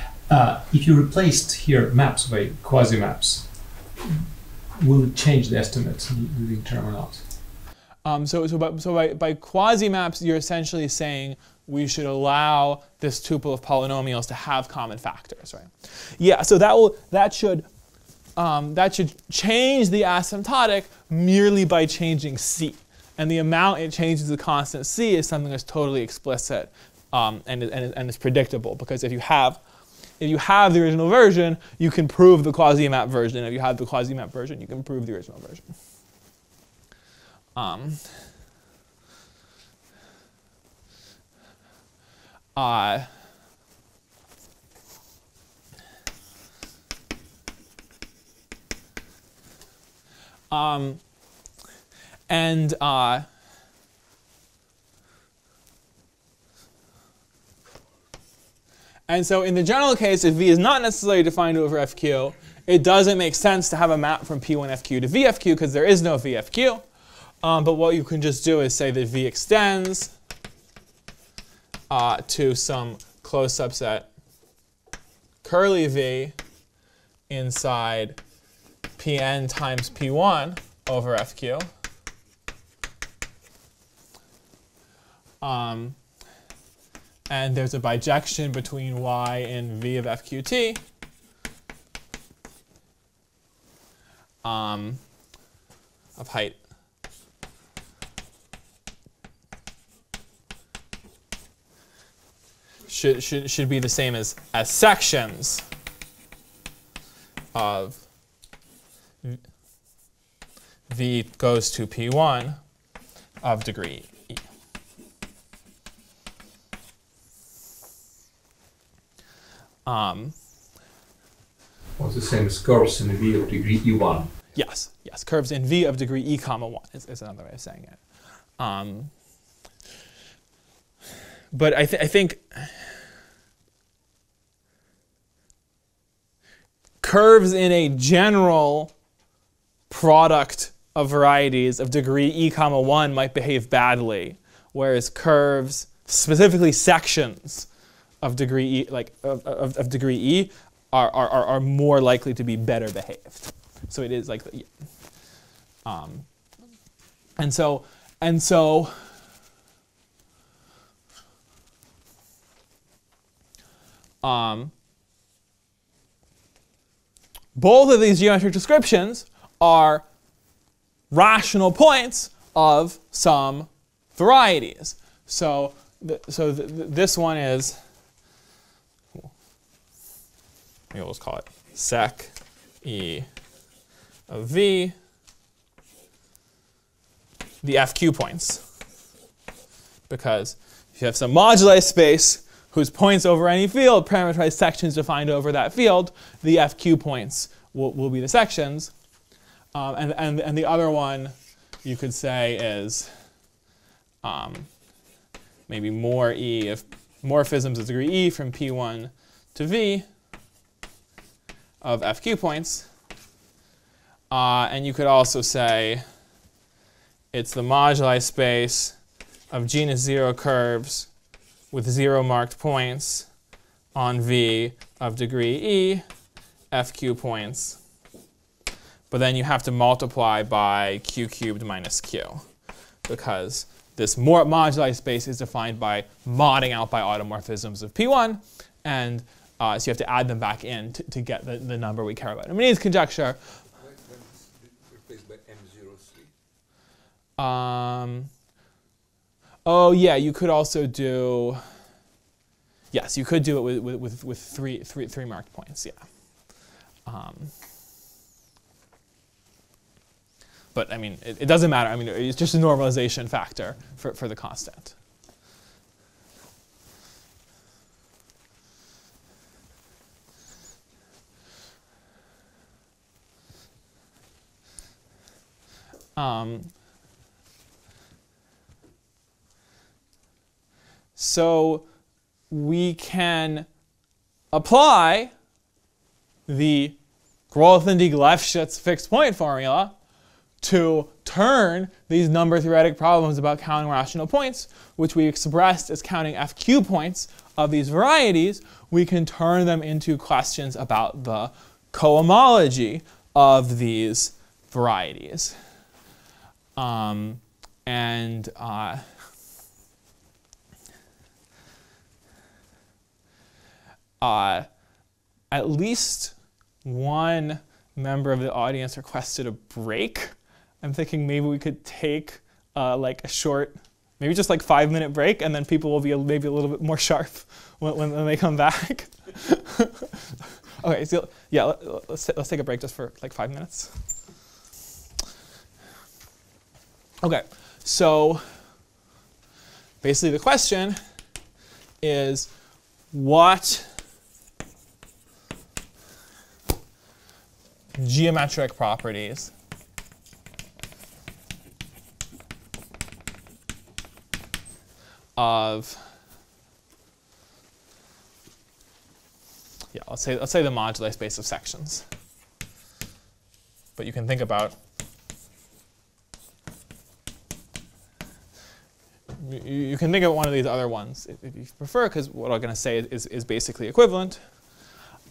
If you replaced here maps by quasi-maps, will it change the estimates using term or not? So by quasi-maps, you're essentially saying we should allow this tuple of polynomials to have common factors, right? Yeah. So that should change the asymptotic merely by changing c, and the amount it changes the constant c is something that's totally explicit and is predictable, because if you have the original version, you can prove the quasi-map version. If you have the quasi-map version, you can prove the original version. And so in the general case, if V is not necessarily defined over FQ, it doesn't make sense to have a map from P1FQ to VFQ because there is no VFQ. But what you can just do is say that V extends to some closed subset curly V inside Pn times P1 over FQ. And there's a bijection between Y and V of FQT. Of height. Should be the same as sections of V goes to P1 of degree E. What's the same as curves in V of degree E1? Yes, yes, curves in V of degree E comma 1 is another way of saying it. But I think curves in a general product of varieties of degree E comma 1 might behave badly, whereas curves, specifically sections of degree E, like of degree E, are more likely to be better behaved. So it is like, yeah. Both of these geometric descriptions are rational points of some varieties. So, this one is, maybe we'll just call it sec E of V, the FQ points. Because if you have some moduli space whose points over any field, parameterized sections defined over that field, the FQ points will be the sections. And the other one you could say is maybe more E if morphisms of degree E from P1 to V of FQ points. And you could also say it's the moduli space of genus 0 curves with 0 marked points on V of degree E, FQ points. But then you have to multiply by Q cubed minus Q, because this moduli space is defined by modding out by automorphisms of P1, and so you have to add them back in to get the number we care about. I mean, it's conjecture. Replaced by M0C. Oh yeah, you could also do. Yes, you could do it with three marked points. Yeah. But I mean, it doesn't matter. I mean, it's just a normalization factor for the constant. So we can apply the Grothendieck-Lefschetz fixed point formula to turn these number theoretic problems about counting rational points, which we expressed as counting FQ points of these varieties. We can turn them into questions about the cohomology of these varieties. At least one member of the audience requested a break. I'm thinking maybe we could take like a short, maybe just like 5-minute break, and then people will be maybe a little bit more sharp when they come back. Okay, so yeah, let's take a break just for like 5 minutes. Okay, so basically the question is what geometric properties of yeah, let's say the moduli space of sections. But you can think about, you can think of one of these other ones if you prefer, because what I'm going to say is basically equivalent.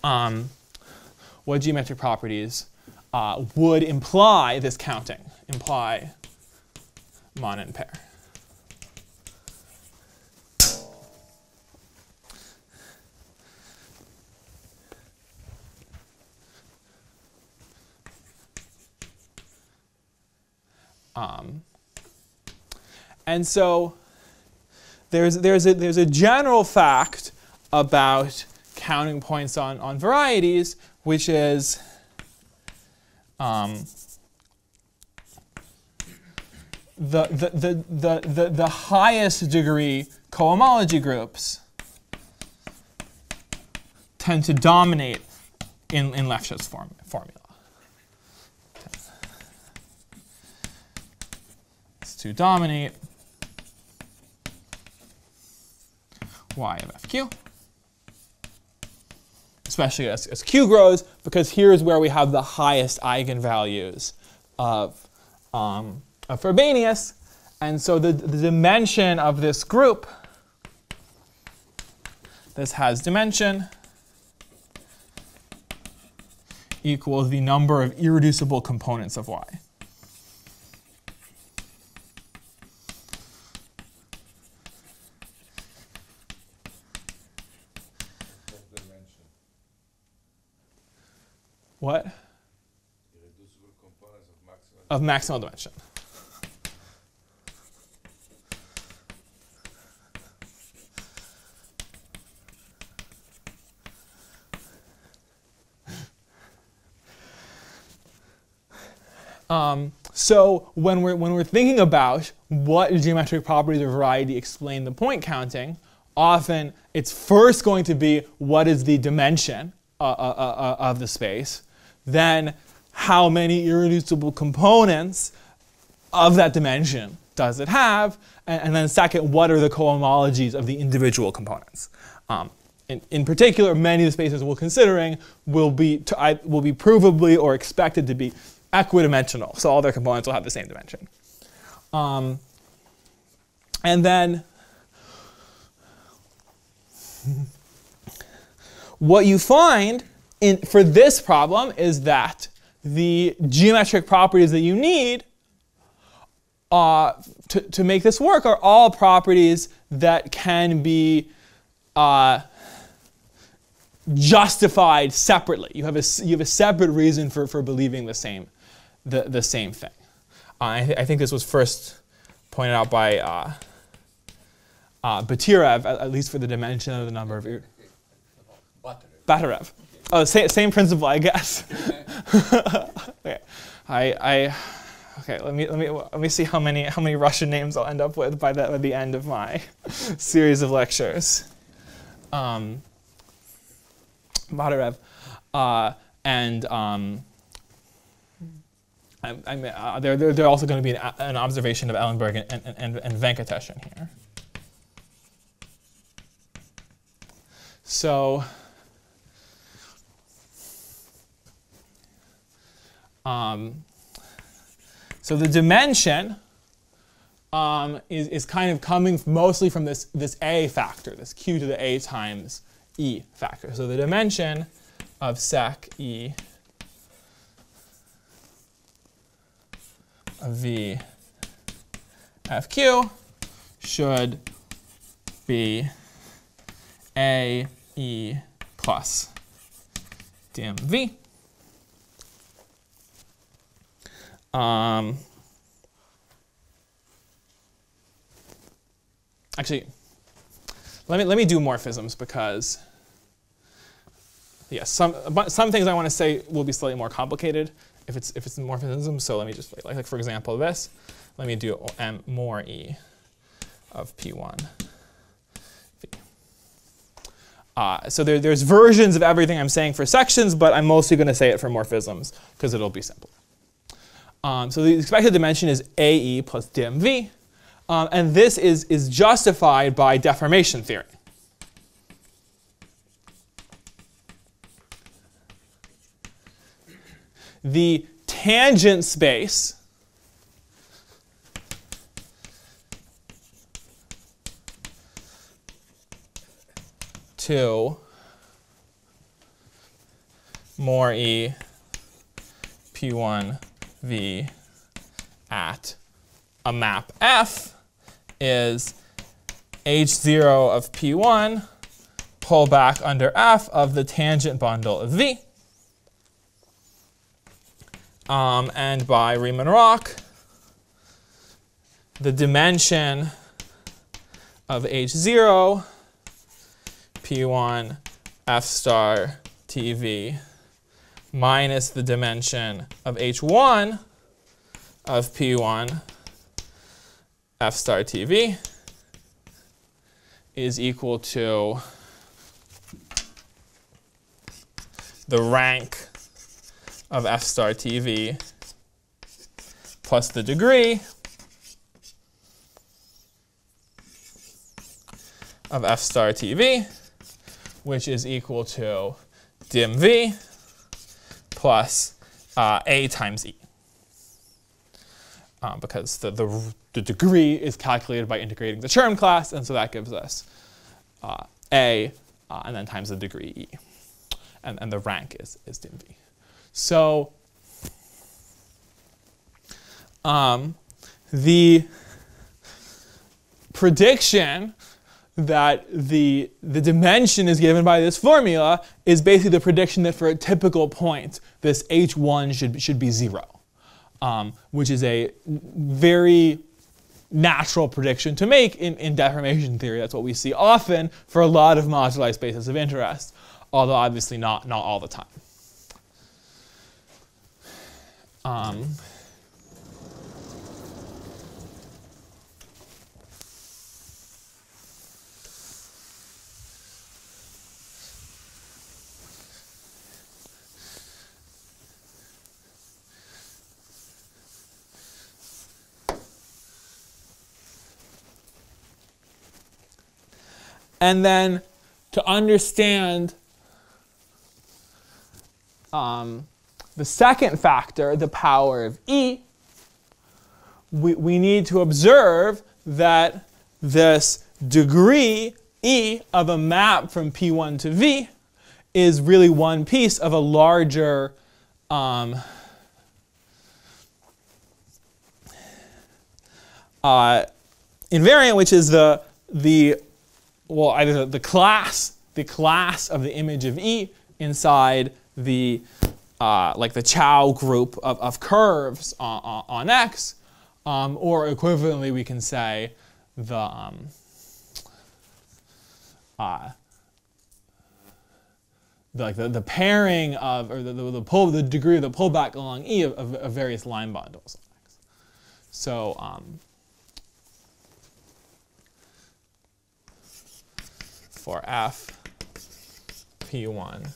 What geometric properties would imply this counting, imply Manin pair? And so there's a general fact about counting points on varieties, which is the highest degree cohomology groups tend to dominate in Lefschetz formula. It's to dominate y of FQ, especially as Q grows, because here's where we have the highest eigenvalues of Frobenius. And so the dimension of this group, this has dimension, equals the number of irreducible components of y. What? Irreducible components of maximal dimension. So when we're thinking about what geometric properties of variety explain the point counting, often it's first going to be what is the dimension of the space. Then how many irreducible components of that dimension does it have? And then second, what are the cohomologies of the individual components? In particular, many of the spaces we're considering will be provably or expected to be equidimensional. So all their components will have the same dimension. And then what you find for this problem is that the geometric properties that you need to make this work are all properties that can be justified separately. You have a separate reason for believing the same thing. I think this was first pointed out by Batyrev, at least for the dimension of the number of Batyrev. Oh, same principle, I guess. Okay. Let me see how many Russian names I'll end up with by the end of my series of lectures. Batyrev, and they're also going to be an observation of Ellenberg and Venkatesh in here. So. So the dimension is kind of coming mostly from this a factor, this q to the a times e factor. So the dimension of sec e of v f q should be a e plus dmv. Actually, let me do morphisms, because yeah, some things I want to say will be slightly more complicated if it's morphism. So let me just like for example this. Let me do m more e of p1. So there's versions of everything I'm saying for sections, but I'm mostly going to say it for morphisms because it'll be simpler. So the expected dimension is AE plus dmv, and this is justified by deformation theory. the tangent space to Mori P1V at a map F is H0 of P1 pull back under F of the tangent bundle of V. And by Riemann-Roch, the dimension of H0 P1 F star TV minus the dimension of H1 of P1 F star TV is equal to the rank of F star TV plus the degree of F star TV, which is equal to dim V plus A times E. Because the degree is calculated by integrating the Chern class, and so that gives us A and then times the degree E. And the rank is dim V. So the prediction that the dimension is given by this formula is basically the prediction that for a typical point, this H1 should be 0, which is a very natural prediction to make in deformation theory. That's what we see often for a lot of moduli spaces of interest, although obviously not all the time. And then to understand the second factor, the power of E, we need to observe that this degree E of a map from P1 to V is really one piece of a larger invariant, which is either the class of the image of E inside the like the Chow group of curves on X, or equivalently we can say the like the pairing of or the degree of the pullback along E of various line bundles on X. So for F P1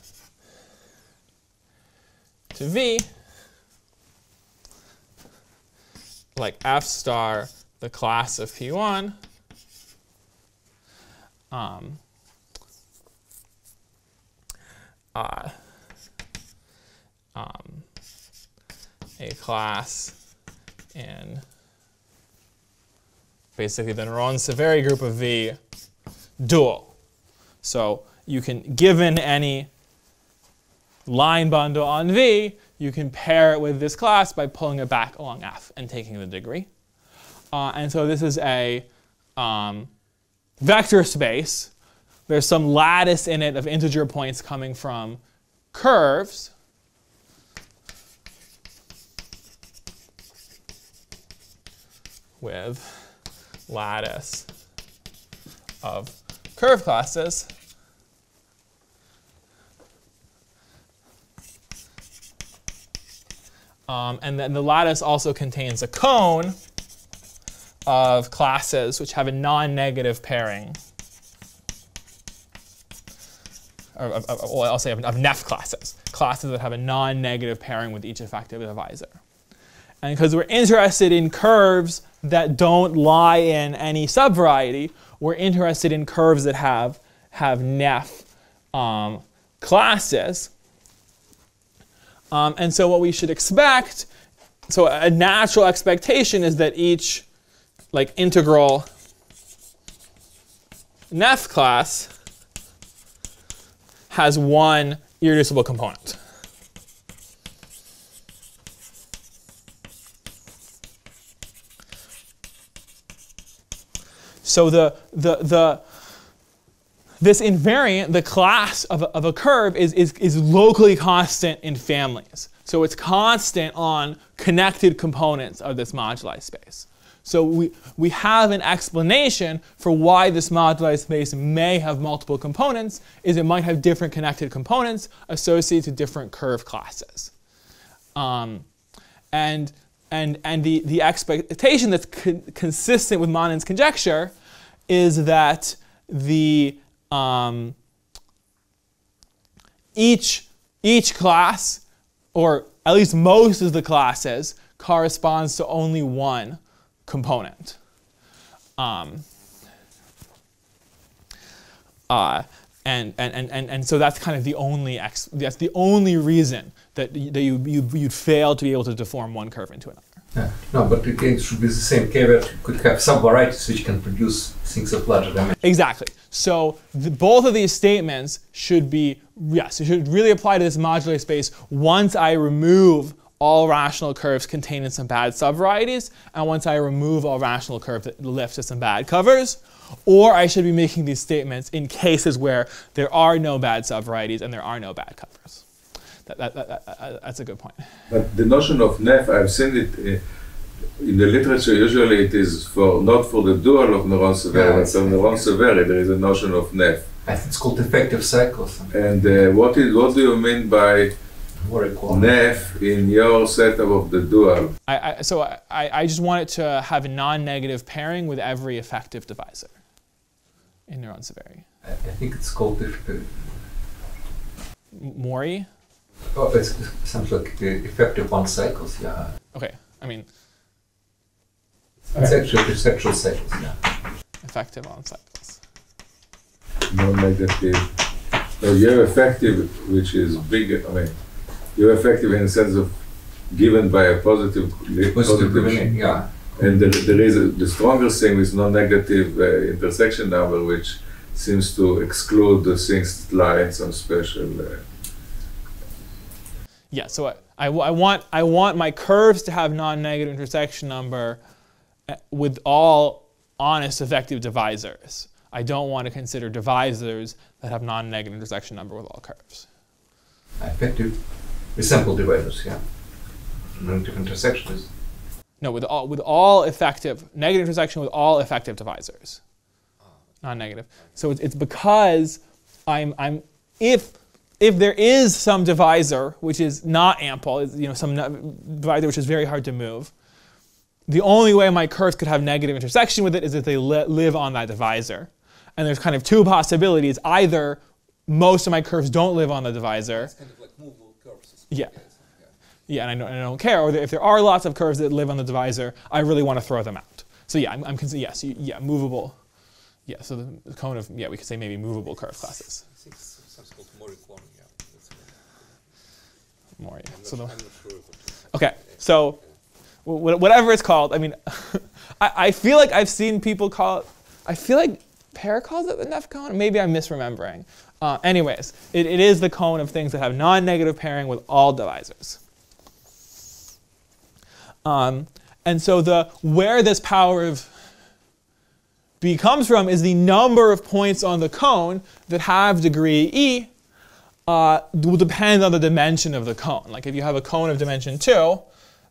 to V, like F star the class of P1 a class in basically the Néron-Severi group of V dual. So you can, given any line bundle on V, you can pair it with this class by pulling it back along F and taking the degree. And so this is a vector space. There's some lattice in it of integer points coming from curves. With lattice of curve classes and then the lattice also contains a cone of classes which have a non-negative pairing of Neff classes that have a non-negative pairing with each effective divisor. And because we're interested in curves that don't lie in any subvariety, we're interested in curves that have Neff classes. And so what we should expect, so a natural expectation is that each like integral Neff class has one irreducible component. So this invariant, the class of a curve is locally constant in families. So it's constant on connected components of this moduli space. So we have an explanation for why this moduli space may have multiple components, is it might have different connected components associated to different curve classes. And the expectation that's consistent with Manin's conjecture is that the each class, or at least most of the classes, corresponds to only one component. And so that's kind of the only reason that you'd fail to be able to deform one curve into another. Yeah. No, but it should be the same caveat. You could have some varieties which can produce things of larger dimension. Exactly. So both of these statements should be, yes, it should really apply to this moduli space once I remove all rational curves contained in some bad subvarieties, and once I remove all rational curves that lift to some bad covers, or I should be making these statements in cases where there are no bad subvarieties and there are no bad covers. That's a good point. But the notion of Neff, I've seen it in the literature. Usually it is for not for the dual of Néron-Severi, but for Néron-Severi there is a notion of Neff. I think it's called defective cycle. And what do you mean by Neff in your setup of the dual? So I just want it to have a non-negative pairing with every effective divisor in Néron-Severi. I think it's called defective. Mori? Oh, it sounds like the effective one cycles, yeah. Okay, I mean... It's actual cycles, yeah. Effective one cycles. Non-negative. So you have effective, which is bigger, I mean, you're effective in the sense of given by a positive yeah. And the strongest thing is non-negative intersection number, which seems to exclude the things that lie in some special... Yeah, so I want my curves to have non-negative intersection number with all honest effective divisors. I don't want to consider divisors that have non-negative intersection number with all curves. Effective with simple divisors, yeah. Non-negative intersections. No, with all effective negative intersection with all effective divisors, non-negative. So it's because if there is some divisor which is not ample, you know, some divisor which is very hard to move, the only way my curves could have negative intersection with it is if they live on that divisor. And there's kind of two possibilities. Either most of my curves don't live on the divisor. It's kind of like movable curves. Yeah. Yeah, and I don't care. Or if there are lots of curves that live on the divisor, I really want to throw them out. So yeah, I'm movable. Yeah, so the cone of, yeah, we could say maybe movable curve classes. I think something's called Mori clone. More, yeah. So the, sure okay, so whatever it's called, I mean, I feel like I've seen people call it, I feel like Perrin calls it the Neff cone, maybe I'm misremembering. Anyways, it is the cone of things that have non-negative pairing with all divisors. And so where this power of B comes from is the number of points on the cone that have degree E will depend on the dimension of the cone. Like if you have a cone of dimension 2,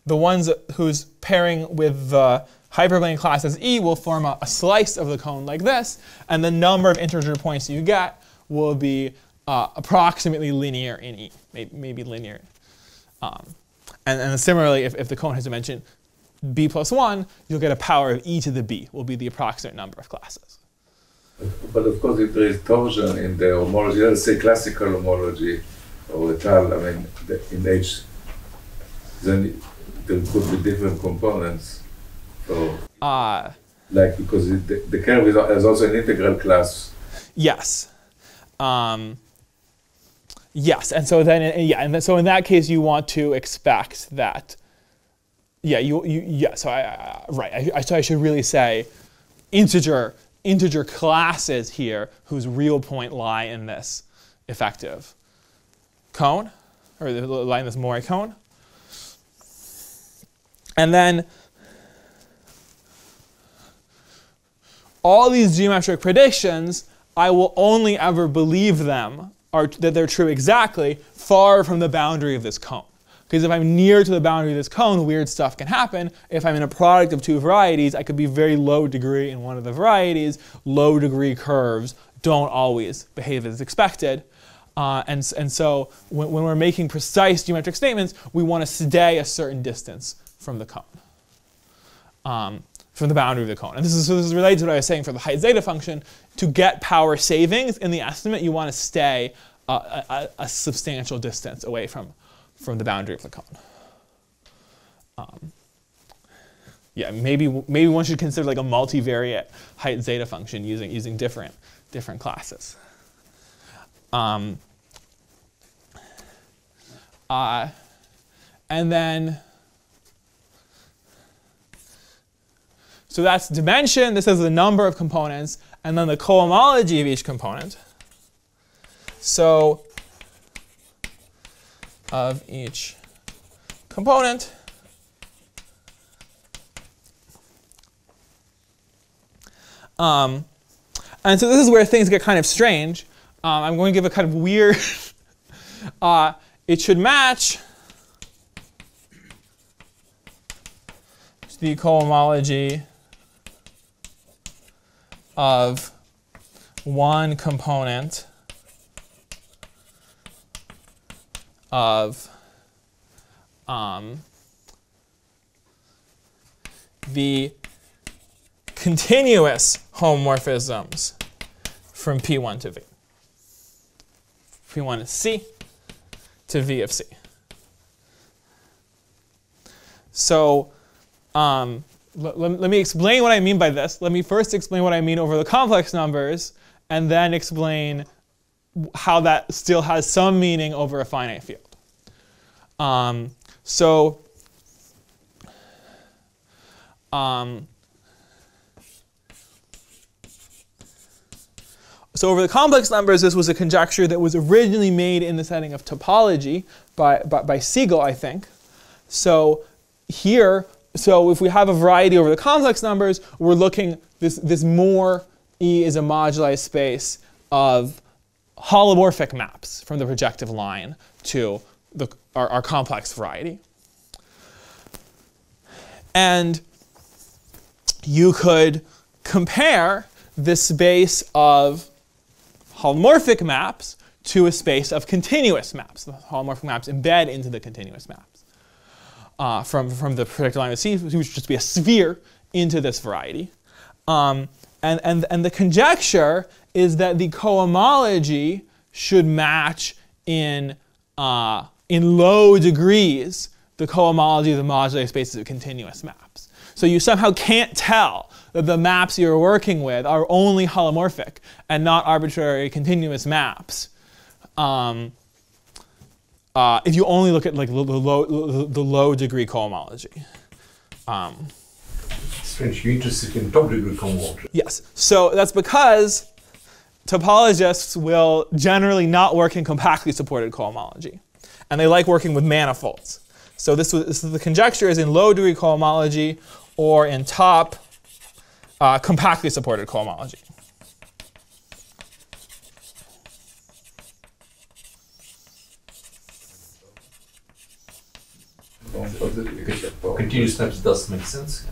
the ones whose pairing with the hyperplane class as E will form a slice of the cone like this, and the number of integer points you get will be approximately linear in E, maybe linear. And similarly, if the cone has dimension B plus 1, you'll get a power of E to the B, will be the approximate number of classes. But of course, if there is torsion in the homology, let's say classical homology or tal, I mean, in H, then there could be different components. So, like, because the curve is also an integral class. Yes. Yes, and so then, so in that case, you want to expect that, so I should really say integer classes here whose real point lie in this effective cone, or lie in this Mori cone. And then all these geometric predictions, I will only ever believe them, or that they're true exactly, far from the boundary of this cone. Because if I'm near to the boundary of this cone, weird stuff can happen. If I'm in a product of two varieties, I could be very low degree in one of the varieties. Low degree curves don't always behave as expected. And so when we're making precise geometric statements, we want to stay a certain distance from the cone, from the boundary of the cone. And this is related to what I was saying for the height zeta function. To get power savings in the estimate, you want to stay a substantial distance away from the boundary of the cone. Maybe one should consider like a multivariate height zeta function using different classes. So that's dimension. This is the number of components, and then the cohomology of each component. So of each component, and so this is where things get kind of strange. I'm going to give a kind of weird. It should match the cohomology of one component of the continuous homomorphisms from P1 to V. P1 is C to V of C. So let me explain what I mean by this. Let me first explain what I mean over the complex numbers, and then explain how that still has some meaning over a finite field. So over the complex numbers, this was a conjecture that was originally made in the setting of topology by Siegel, I think. So here, so if we have a variety over the complex numbers, we're looking, this Mori is a moduli space of holomorphic maps from the projective line to our complex variety. And you could compare this space of holomorphic maps to a space of continuous maps. The holomorphic maps embed into the continuous maps from the projective line of C, which would just be a sphere, into this variety. And the conjecture is that the cohomology should match in low degrees the cohomology of the moduli spaces of continuous maps. So you somehow can't tell that the maps you're working with are only holomorphic and not arbitrary continuous maps, if you only look at like the low degree cohomology. Strange, you're interested in top degree cohomology. Yes, so that's because topologists will generally not work in compactly supported cohomology, and they like working with manifolds. So the conjecture is in low degree cohomology or in top compactly supported cohomology. For continuous maps, does make sense.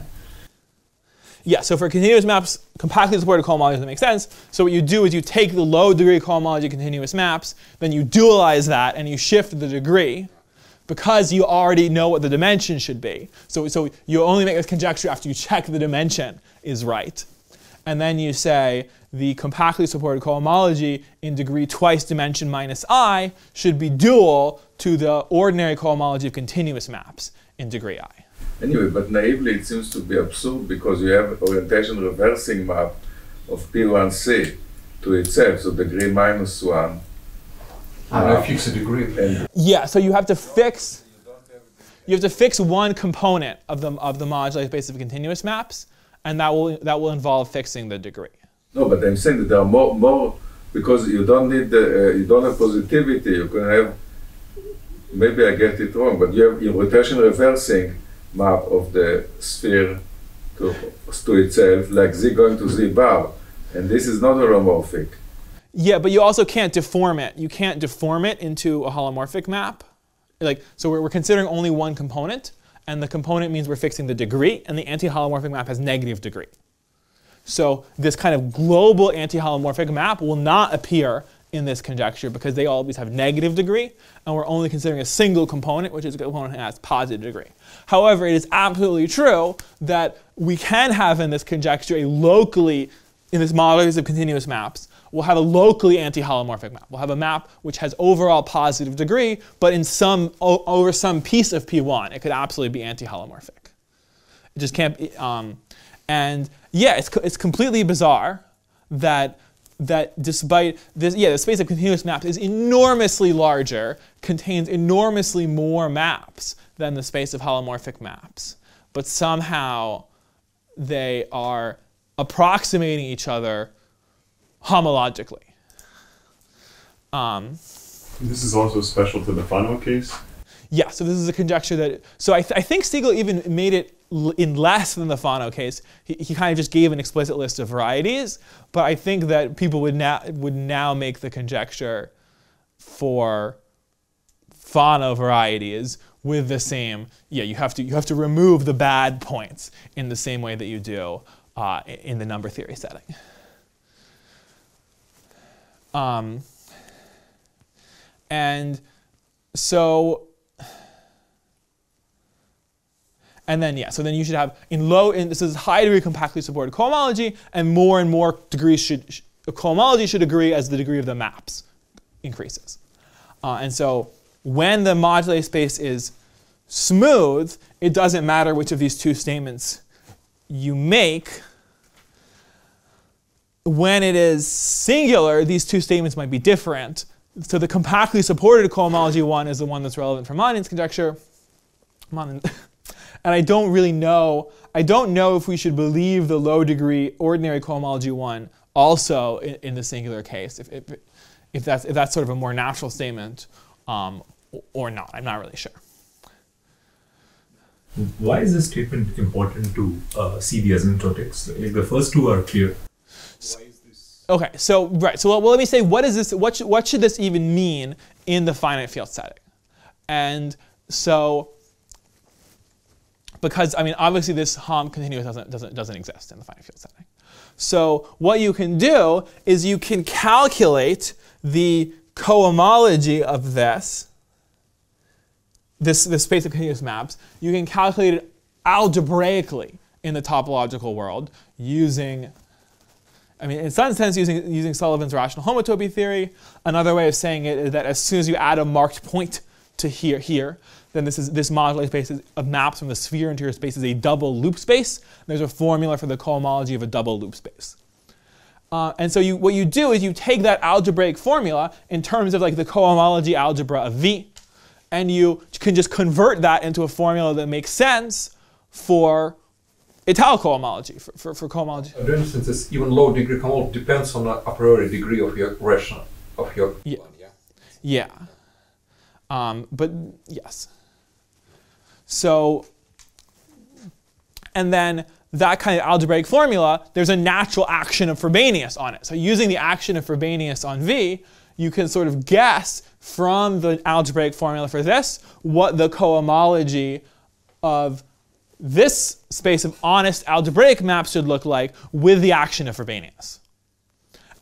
Yeah, so for continuous maps, compactly supported cohomology doesn't make sense. So what you do is you take the low degree cohomology continuous maps, then you dualize that and you shift the degree because you already know what the dimension should be. So you only make this conjecture after you check the dimension is right. And then you say the compactly supported cohomology in degree twice dimension minus I should be dual to the ordinary cohomology of continuous maps in degree I. Anyway, but naively it seems to be absurd because you have orientation reversing map of P1C to itself, so degree minus 1 And I fix a degree. Yeah, so you have to fix one component of the moduli space of continuous maps, and that will involve fixing the degree. No, but I'm saying that there are more because you don't need the, you don't have positivity. You can have, maybe I get it wrong, but you have a rotation reversing map of the sphere to itself, like z going to z bar, and this is not holomorphic. Yeah, but you also can't deform it. You can't deform it into a holomorphic map. Like, so we're considering only one component, and the component means we're fixing the degree, and the anti-holomorphic map has negative degree. So this kind of global anti-holomorphic map will not appear in this conjecture because they always have negative degree, and we're only considering a single component, which is a component that has positive degree. However, it is absolutely true that we can have in this conjecture a locally, in this modulus of continuous maps, we'll have a locally anti-holomorphic map. We'll have a map which has overall positive degree, but in some, over some piece of P1, it could absolutely be anti-holomorphic. It just can't be, and yeah, it's completely bizarre that despite this, yeah, the space of continuous maps is enormously larger, contains enormously more maps than the space of holomorphic maps, but somehow they are approximating each other homologically. This is also special to the Fano case? Yeah, so this is a conjecture that, so I think Siegel even made it in less than the Fano case. He kind of just gave an explicit list of varieties, but I think that people would now make the conjecture for Fano varieties with the same, yeah, you have to remove the bad points in the same way that you do in the number theory setting. And then you should have this is high degree compactly supported cohomology, and more degrees should, cohomology should agree as the degree of the maps increases. And so when the moduli space is smooth, it doesn't matter which of these two statements you make. When it is singular, these two statements might be different. So the compactly supported cohomology one is the one that's relevant for Manin's conjecture. Manin. And I don't know if we should believe the low degree ordinary cohomology one also in the singular case, if that's sort of a more natural statement or not. I'm not really sure. Why is this statement important to see the asymptotics? Like the first two are clear. So, okay, so right, so well, let me say what is this? What should this even mean in the finite field setting? And so, because I mean, obviously, this HOM continuous doesn't exist in the finite field setting. So what you can do is you can calculate the cohomology of this space of continuous maps. You can calculate it algebraically in the topological world using, I mean, in some sense, using Sullivan's rational homotopy theory. Another way of saying it is that as soon as you add a marked point to here, then this moduli space of maps from the sphere into your space is a double loop space. And there's a formula for the cohomology of a double loop space. And so what you do is you take that algebraic formula in terms of like the cohomology algebra of V, and you can just convert that into a formula that makes sense for Italic cohomology, for cohomology. I don't understand this. Even low degree cohomology depends on the a priori degree of your rational, of your one, yeah? Yeah. But yes. So, and then that kind of algebraic formula, there's a natural action of Frobenius on it. So using the action of Frobenius on V, you can sort of guess from the algebraic formula for this what the cohomology of this space of honest algebraic maps should look like with the action of Frobenius.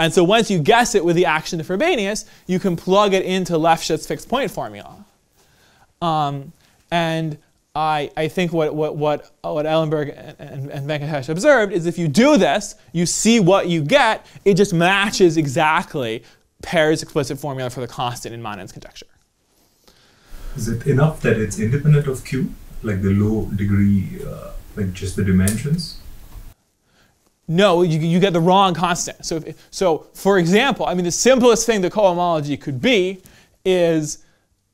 And so once you guess it with the action of Frobenius, you can plug it into Lefschetz's fixed point formula. And I think what Ellenberg and Venkatesh observed is if you do this, you see what you get. It just matches exactly Perrin's explicit formula for the constant in Manin's conjecture. Is it enough that it's independent of Q? Like the low degree, like just the dimensions? No, you get the wrong constant. So for example, I mean, the simplest thing the cohomology could be is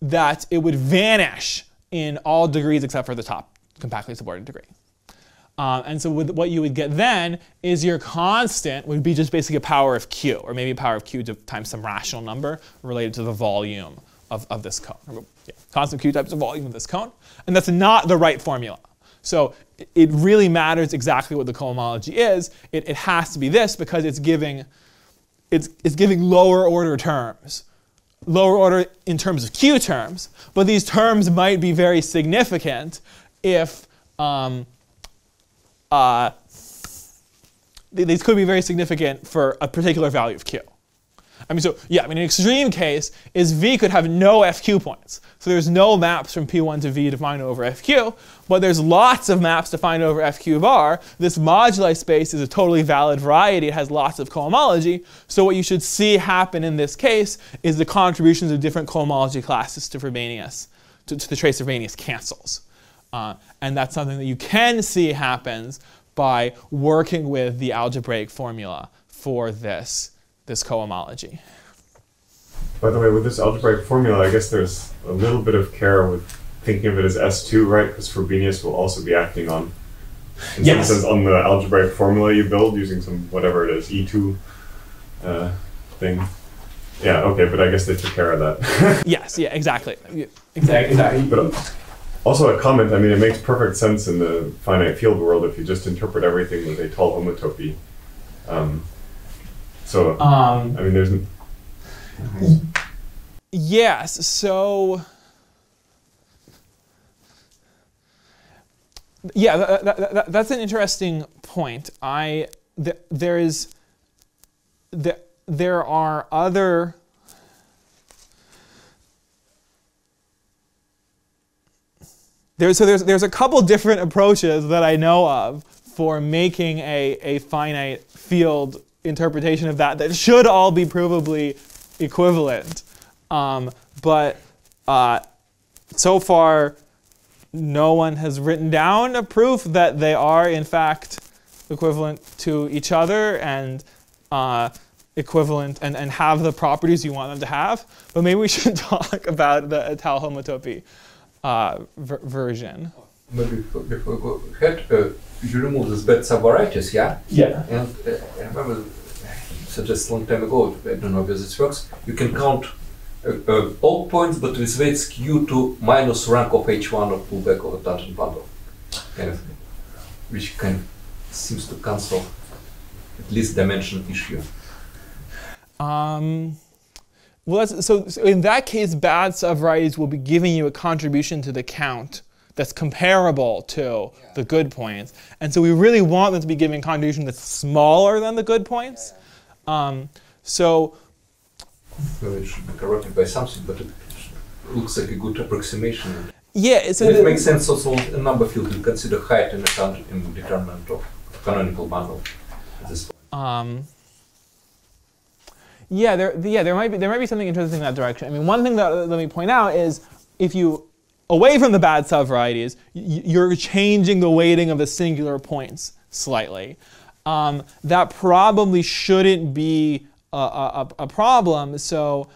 that it would vanish in all degrees except for the top compactly subordinate degree. And so with what you would get then is your constant would be just basically a power of q, or maybe a power of q times some rational number related to the volume of this cone. Yeah, constant q times the volume of this cone. And that's not the right formula. So it really matters exactly what the cohomology is. It has to be this because it's giving lower order terms. Lower order in terms of q terms, but these terms might be very significant if these could be very significant for a particular value of q. I mean, so yeah, I mean, an extreme case is v could have no fq points, so there's no maps from p1 to v defined over fq, but there's lots of maps defined over fq of r. This moduli space is a totally valid variety. It has lots of cohomology. So what you should see happen in this case is the contributions of different cohomology classes to Frobenius, to the trace of Frobenius cancels. And that's something that you can see happens by working with the algebraic formula for this cohomology. By the way, with this algebraic formula, I guess there's a little bit of care with thinking of it as S2, right? Because Frobenius will also be acting on, in yes. some sense, on the algebraic formula you build using some, whatever it is, E2 thing. Yeah, okay, but I guess they took care of that. Yes, yeah, exactly. Yeah, exactly. But also a comment, I mean, it makes perfect sense in the finite field world if you just interpret everything with a tall homotopy. I mean, there's... Yes, so... Yeah, that's an interesting point. There are other... There's a couple different approaches that I know of for making a finite field interpretation of that should all be provably equivalent. But so far, no one has written down a proof that they are, in fact, equivalent to each other and equivalent and have the properties you want them to have. But maybe we should talk about the tau homotopy version. Maybe before we had, you remove this bad subarieties, yeah? Yeah. And I remember, so just a long time ago, I don't know whether this works, you can count all points, but with weights q to minus rank of h1 or pullback of a tangent bundle, kind of, which kind of seems to cancel at least dimension issue. Well, so in that case, bad subarieties will be giving you a contribution to the count that's comparable to yeah. the good points. And so we really want them to be giving a contribution that's smaller than the good points. Yeah. So it should be corrected by something, but it looks like a good approximation. Yeah. So it makes sense also in number field to consider height in the determinant of canonical bundle at this point. Yeah, there might be something interesting in that direction. I mean, one thing that let me point out is if you away from the bad subvarieties, you're changing the weighting of the singular points slightly. That probably shouldn't be a problem. So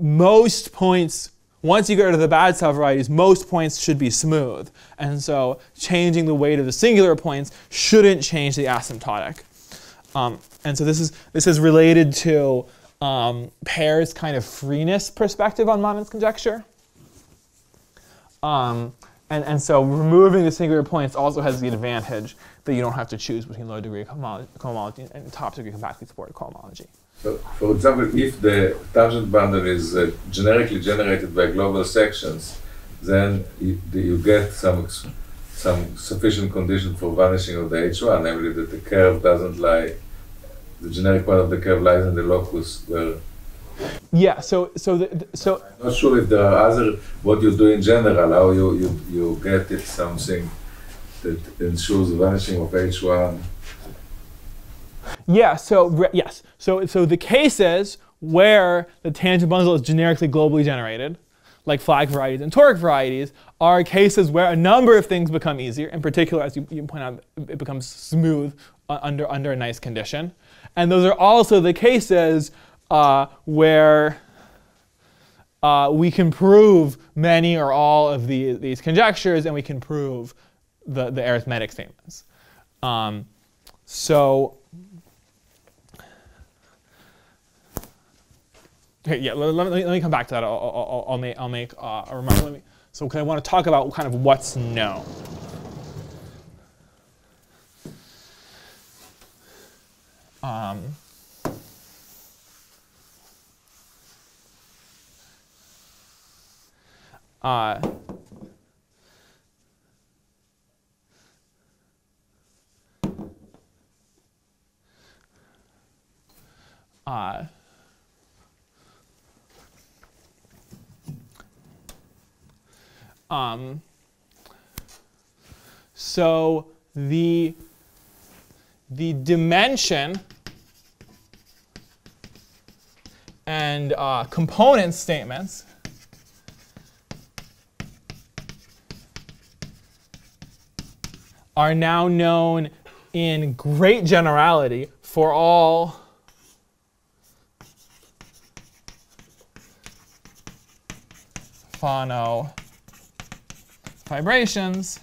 most points, once you get rid of the bad subvarieties, most points should be smooth. And so changing the weight of the singular points shouldn't change the asymptotic. And so this is related to Perr's kind of freeness perspective on Manin's conjecture. And so removing the singular points also has the advantage that you don't have to choose between low degree cohomology and top degree compactly supported cohomology. So, for example, if the tangent bundle is generically generated by global sections, then you get some sufficient condition for vanishing of the H1, namely that the curve doesn't lie, the generic part of the curve lies in the locus where. Yeah, so I'm not sure if there are other, what you do in general, how you get it something that ensures the vanishing of H1. Yeah, so the cases where the tangent bundle is generically globally generated, like flag varieties and toric varieties, are cases where a number of things become easier, in particular, as you point out, it becomes smooth under a nice condition. And those are also the cases where we can prove many or all of these conjectures, and we can prove the arithmetic statements. Yeah, let me come back to that. I'll make a remark. So I want to talk about kind of what's known. So the dimension and component statements are now known in great generality for all Fano vibrations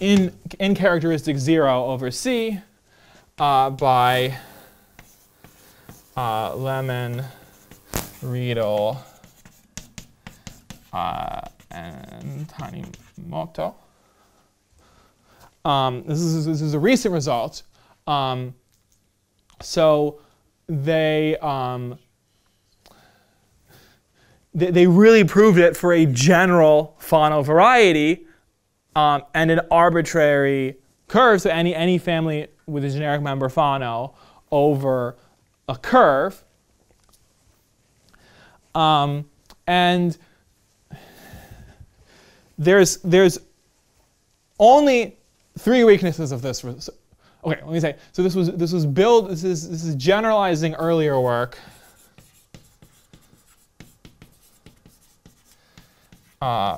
in characteristic 0 over C by Lehmann, Riedel, and Tanimoto. This is a recent result. So they really proved it for a general Fano variety and an arbitrary curve, so any family with a generic member Fano over a curve. And there's only 3 weaknesses of this. Okay, let me say. So this was built. This is generalizing earlier work.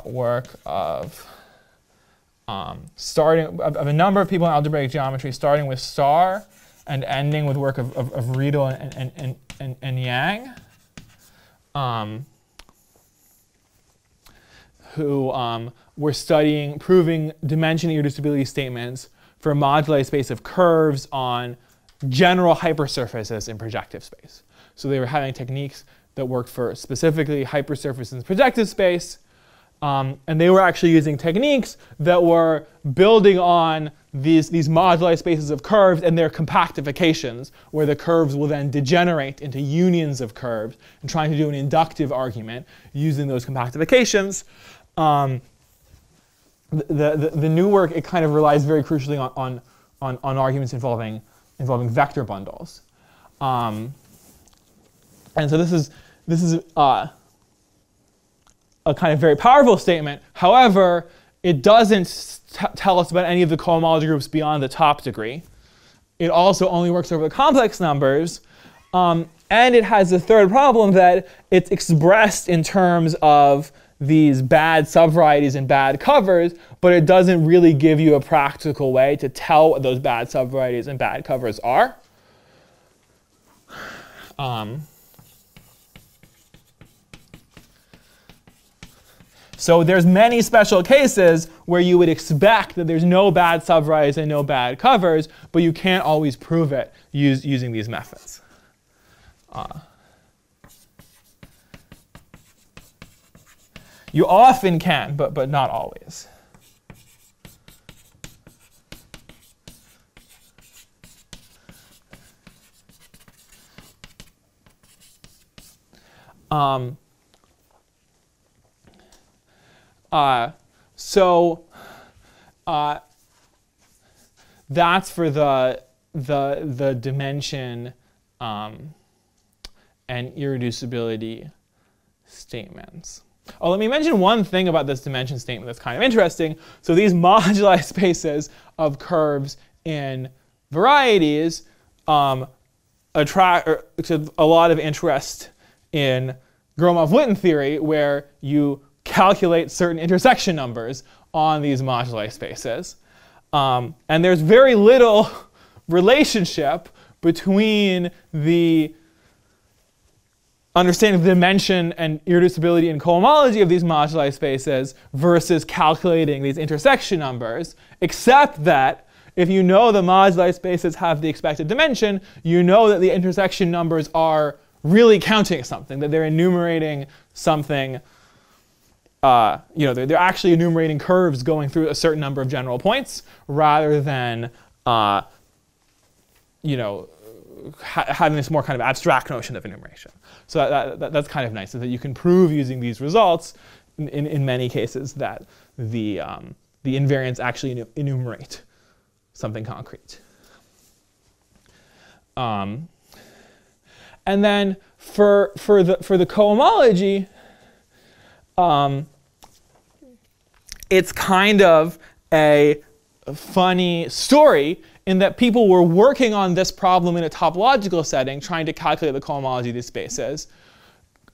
Work of starting of a number of people in algebraic geometry, starting with Starr and ending with work of Riedel and Yang, who were studying proving dimension irreducibility statements for moduli space of curves on general hypersurfaces in projective space. So they were having techniques that worked for specifically hypersurfaces in projective space. And they were actually using techniques that were building on these moduli spaces of curves and their compactifications, where the curves will then degenerate into unions of curves, and trying to do an inductive argument using those compactifications. The new work, it kind of relies very crucially on arguments involving vector bundles, and so this is a kind of very powerful statement. However, it doesn't tell us about any of the cohomology groups beyond the top degree. It also only works over the complex numbers, and it has a third problem, that it's expressed in terms of these bad subvarieties and bad covers, but it doesn't really give you a practical way to tell what those bad subvarieties and bad covers are. So there's many special cases where you would expect that there's no bad subvarieties and no bad covers, but you can't always prove it using these methods. You often can, but not always. So that's for the dimension and irreducibility statements. Oh, let me mention one thing about this dimension statement that's kind of interesting. So these moduli spaces of curves in varieties attract a lot of interest in Gromov-Witten theory, where you calculate certain intersection numbers on these moduli spaces. And there's very little relationship between the understanding the dimension and irreducibility and cohomology of these moduli spaces versus calculating these intersection numbers, except that if you know the moduli spaces have the expected dimension, you know that the intersection numbers are really counting something, that they're enumerating something, they're actually enumerating curves going through a certain number of general points rather than, having this more kind of abstract notion of enumeration. So that's kind of nice, is that you can prove using these results in many cases that the invariants actually enumerate something concrete. And then for the cohomology, it's kind of a funny story in that people were working on this problem in a topological setting, trying to calculate the cohomology of these spaces,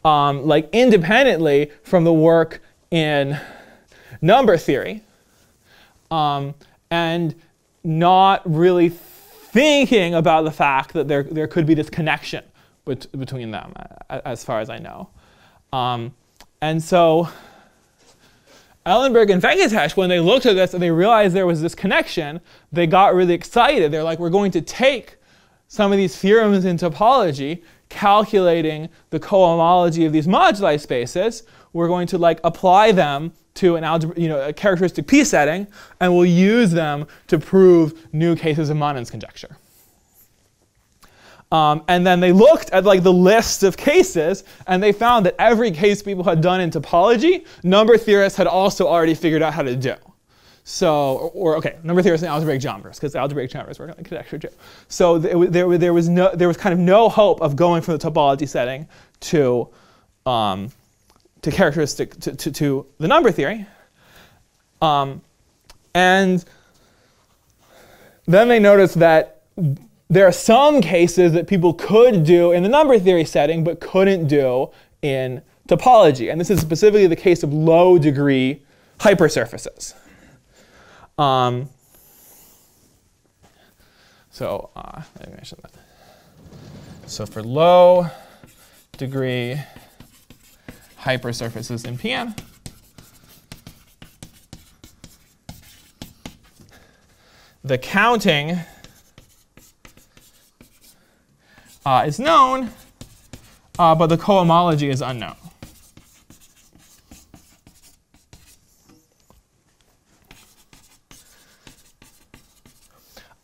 like independently from the work in number theory, and not really thinking about the fact that there could be this connection between them, as far as I know. And so Ellenberg and Venkatesh, when they looked at this and they realized there was this connection, they got really excited. They're like, we're going to take some of these theorems in topology, calculating the cohomology of these moduli spaces. We're going to apply them to an algebra, a characteristic P setting, and we'll use them to prove new cases of Manin's conjecture. And then they looked at the list of cases, and they found that every case people had done in topology, number theorists had also already figured out how to do. So, number theorists and algebraic geometers, because algebraic geometers work on the conjecture too. So there was kind of no hope of going from the topology setting to the number theory. And then they noticed that there are some cases that people could do in the number theory setting but couldn't do in topology. And this is specifically the case of low degree hypersurfaces. Let me mention that. So for low degree hypersurfaces in PN, the counting is known, but the cohomology is unknown.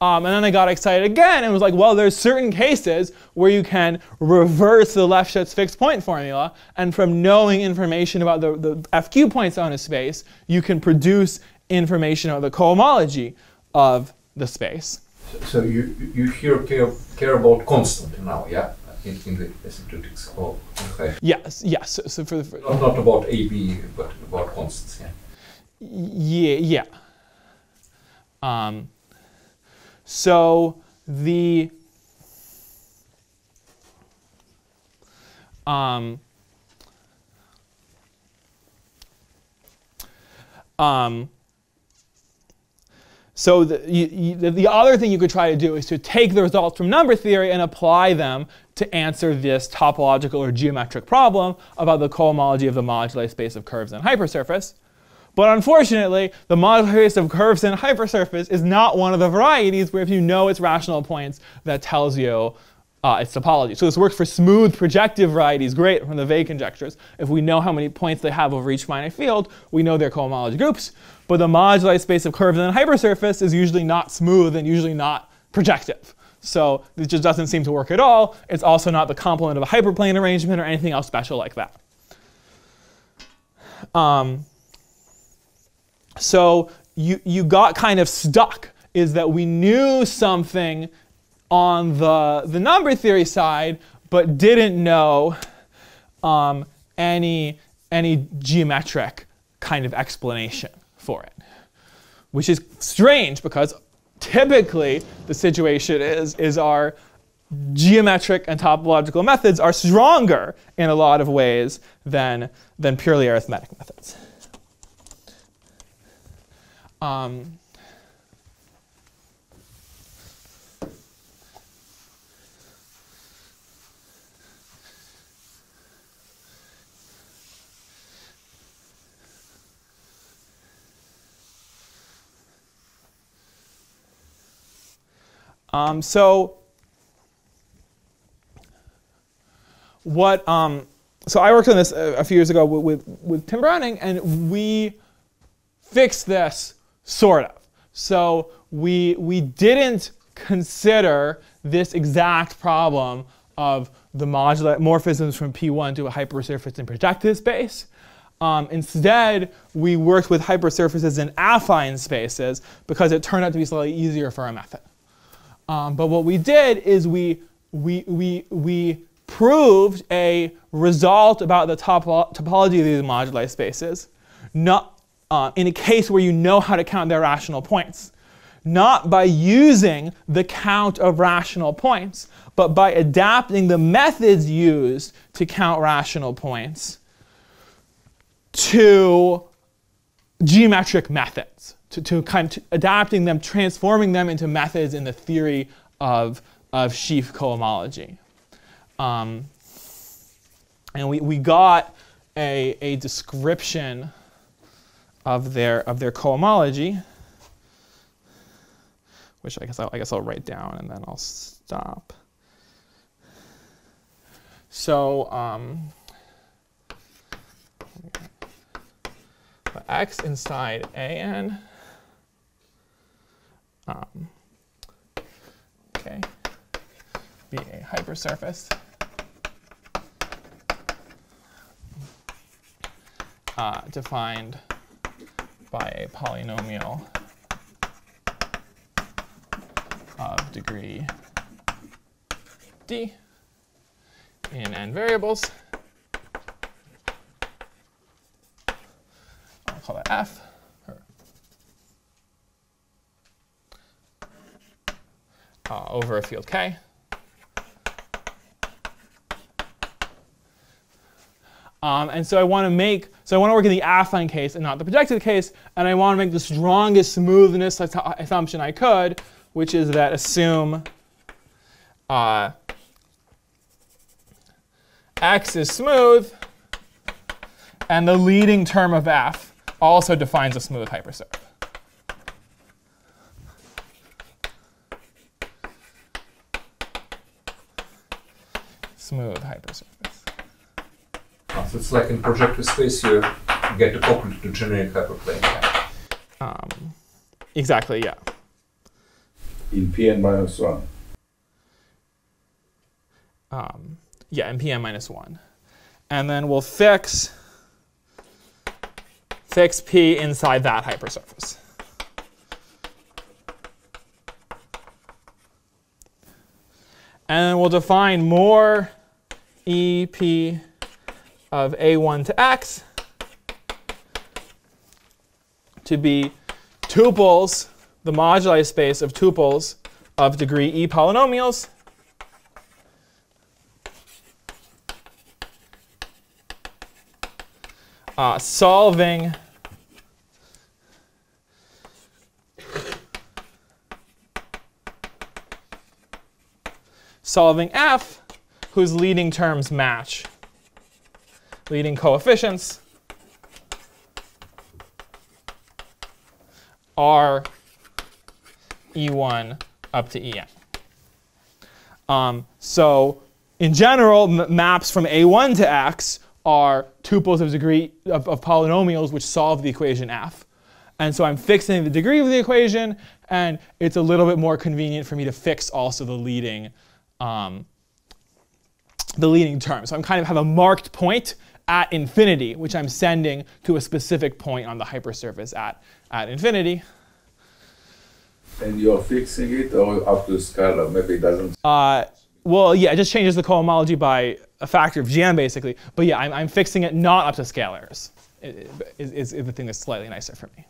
And then I got excited again and was like, well, there's certain cases where you can reverse the Lefschetz fixed point formula, and from knowing information about the FQ points on a space, you can produce information about the cohomology of the space. So you here care about constant now, yeah? In the asymptotics. Oh, okay. Yes. So for not about AB, but about constants, yeah. Yeah. So the other thing you could try to do is to take the results from number theory and apply them to answer this topological or geometric problem about the cohomology of the moduli space of curves and hypersurface. But unfortunately, the moduli space of curves and hypersurface is not one of the varieties where if you know its rational points, that tells you its topology. So this works for smooth projective varieties, great, from the Weil conjectures. If we know how many points they have over each finite field, we know their cohomology groups. But the moduli space of curves and hypersurface is usually not smooth and usually not projective. So it just doesn't seem to work at all. It's also not the complement of a hyperplane arrangement or anything else special like that. So you got kind of stuck, is that we knew something on the number theory side, but didn't know any geometric kind of explanation for it, which is strange because typically the situation is our geometric and topological methods are stronger in a lot of ways than purely arithmetic methods. So I worked on this a few years ago with Tim Browning, and we fixed this sort of. So we didn't consider this exact problem of the modular morphisms from P1 to a hypersurface in projective space. Instead, we worked with hypersurfaces in affine spaces because it turned out to be slightly easier for our method. But what we did is we proved a result about the topology of these moduli spaces, not in a case where you know how to count their rational points, not by using the count of rational points, but by adapting the methods used to count rational points to geometric methods, to kind of adapting them, transforming them into methods in the theory of sheaf cohomology. And we got a description of their cohomology, which I guess I'll write down and then I'll stop. So x inside AN. Okay, be a hypersurface. Defined by a polynomial of degree d in n variables. I'll call that f. Over a field k. And so I want to make, so I want to work in the affine case and not the projective case, and I want to make the strongest smoothness assumption I could, which is that assume x is smooth, and the leading term of f also defines a smooth hypersurface. Smooth hypersurface. So it's like in projective space, you get decoupled to generic hyperplane. Yeah. Exactly, yeah. In Pn minus 1. Yeah, in Pn minus 1. And then we'll fix P inside that hypersurface. And then we'll define more EP of A1 to X to be tuples, the moduli space of tuples of degree E polynomials solving F whose leading terms match leading coefficients are E1 up to En. So in general, maps from A1 to X are tuples of degree of polynomials which solve the equation F. And so I'm fixing the degree of the equation, and it's a little bit more convenient for me to fix also the leading term. So I'm kind of have a marked point at infinity, which I'm sending to a specific point on the hypersurface at infinity. And you're fixing it or up to a scalar? Maybe it doesn't. Well, yeah, it just changes the cohomology by a factor of GM, basically. But yeah, I'm fixing it not up to scalars, is the thing that's slightly nicer for me.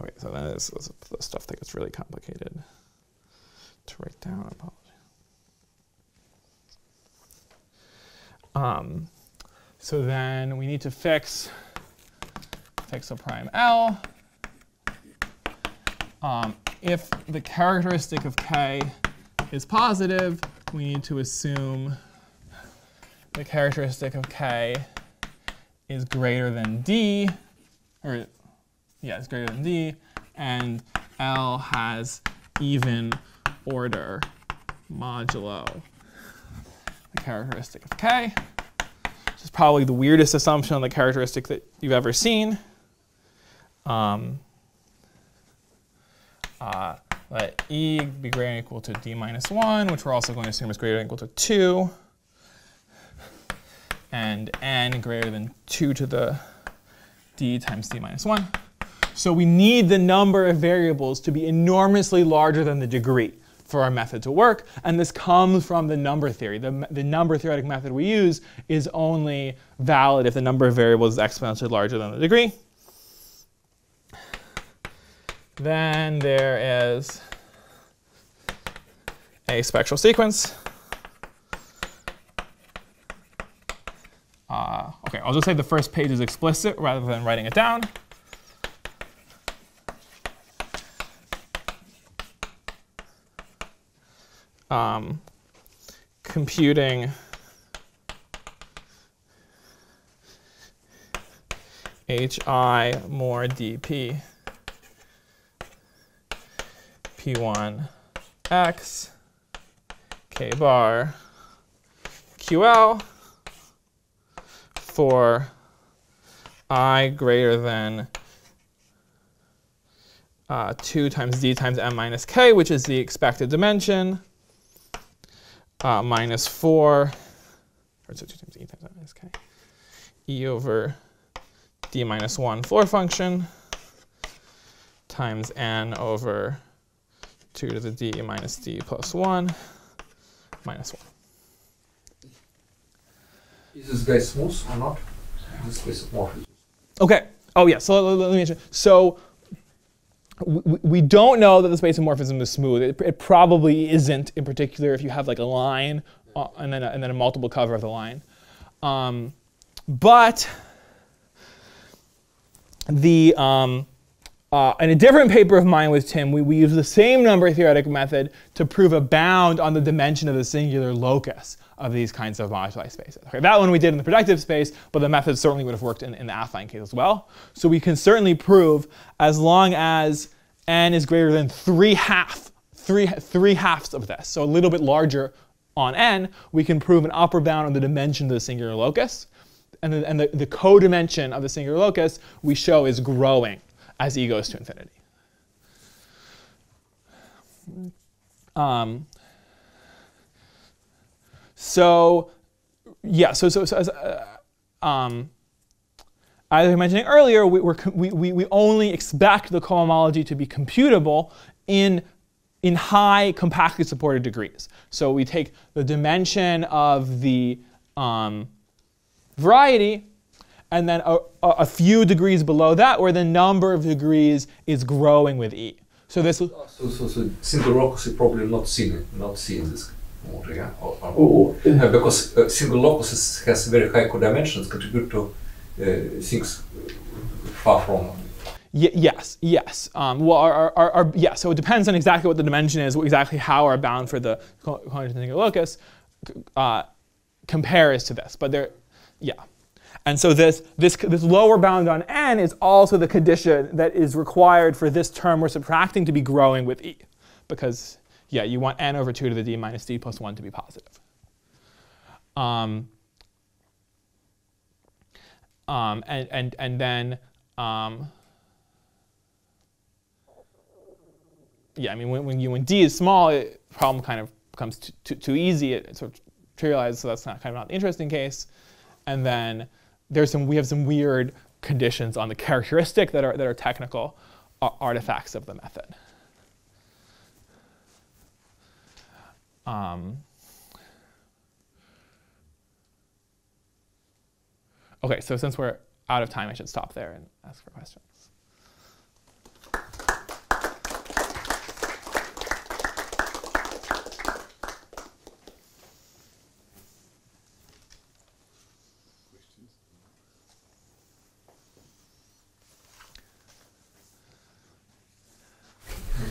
Okay, so that is the stuff that gets really complicated to write down. Apologies. So then we need to fix a prime L. If the characteristic of K is positive, we need to assume the characteristic of K is greater than D, or yeah, it's greater than D, and L has even order modulo the characteristic of K, which is probably the weirdest assumption on the characteristic that you've ever seen. Let E be greater than or equal to D minus 1, which we're also going to assume is greater than or equal to 2, and N greater than 2 to the D times D minus 1. So we need the number of variables to be enormously larger than the degree for our method to work, and this comes from the number theory. The number theoretic method we use is only valid if the number of variables is exponentially larger than the degree. Then there is a spectral sequence. Okay, I'll just say the first page is explicit rather than writing it down. Computing HI more DP P1 X K bar QL for I greater than 2 times D times M minus K, which is the expected dimension. Minus 4, or so 2 times E times M minus K, E over D minus 1 floor function times N over 2 to the D minus D plus 1 minus 1. Is this guy smooth or not? This guy is morphism. OK. Oh, yeah. So let me mention. So we don't know that the space of morphism is smooth. It probably isn't, in particular if you have like a line and then a multiple cover of the line. But the in a different paper of mine with Tim, we used the same number theoretic method to prove a bound on the dimension of the singular locus of these kinds of moduli spaces. Okay, that one we did in the projective space, but the method certainly would have worked in the affine case as well. So we can certainly prove, as long as n is greater than 3 halves of this, so a little bit larger on n, we can prove an upper bound on the dimension of the singular locus. And the codimension of the singular locus we show is growing as e goes to infinity. As I was mentioning earlier, we only expect the cohomology to be computable in high compactly supported degrees. So we take the dimension of the variety, and then a few degrees below that, where the number of degrees is growing with e. So this. So single locus is probably not seen this. Yeah. Because single locus has very high codimensions, contribute to things far from. Yes. Well, yeah. So it depends on exactly what the dimension is, exactly how our bound for the singular locus compares to this. But there, yeah. And so this lower bound on n is also the condition that is required for this term we're subtracting to be growing with e, because. Yeah, you want n over 2 to the d minus d plus 1 to be positive. Yeah, I mean, when d is small, the problem kind of becomes too easy. It sort of trivializes, so that's not the interesting case. And then we have some weird conditions on the characteristic that are technical artifacts of the method. Okay, so since we're out of time, I should stop there and ask for questions.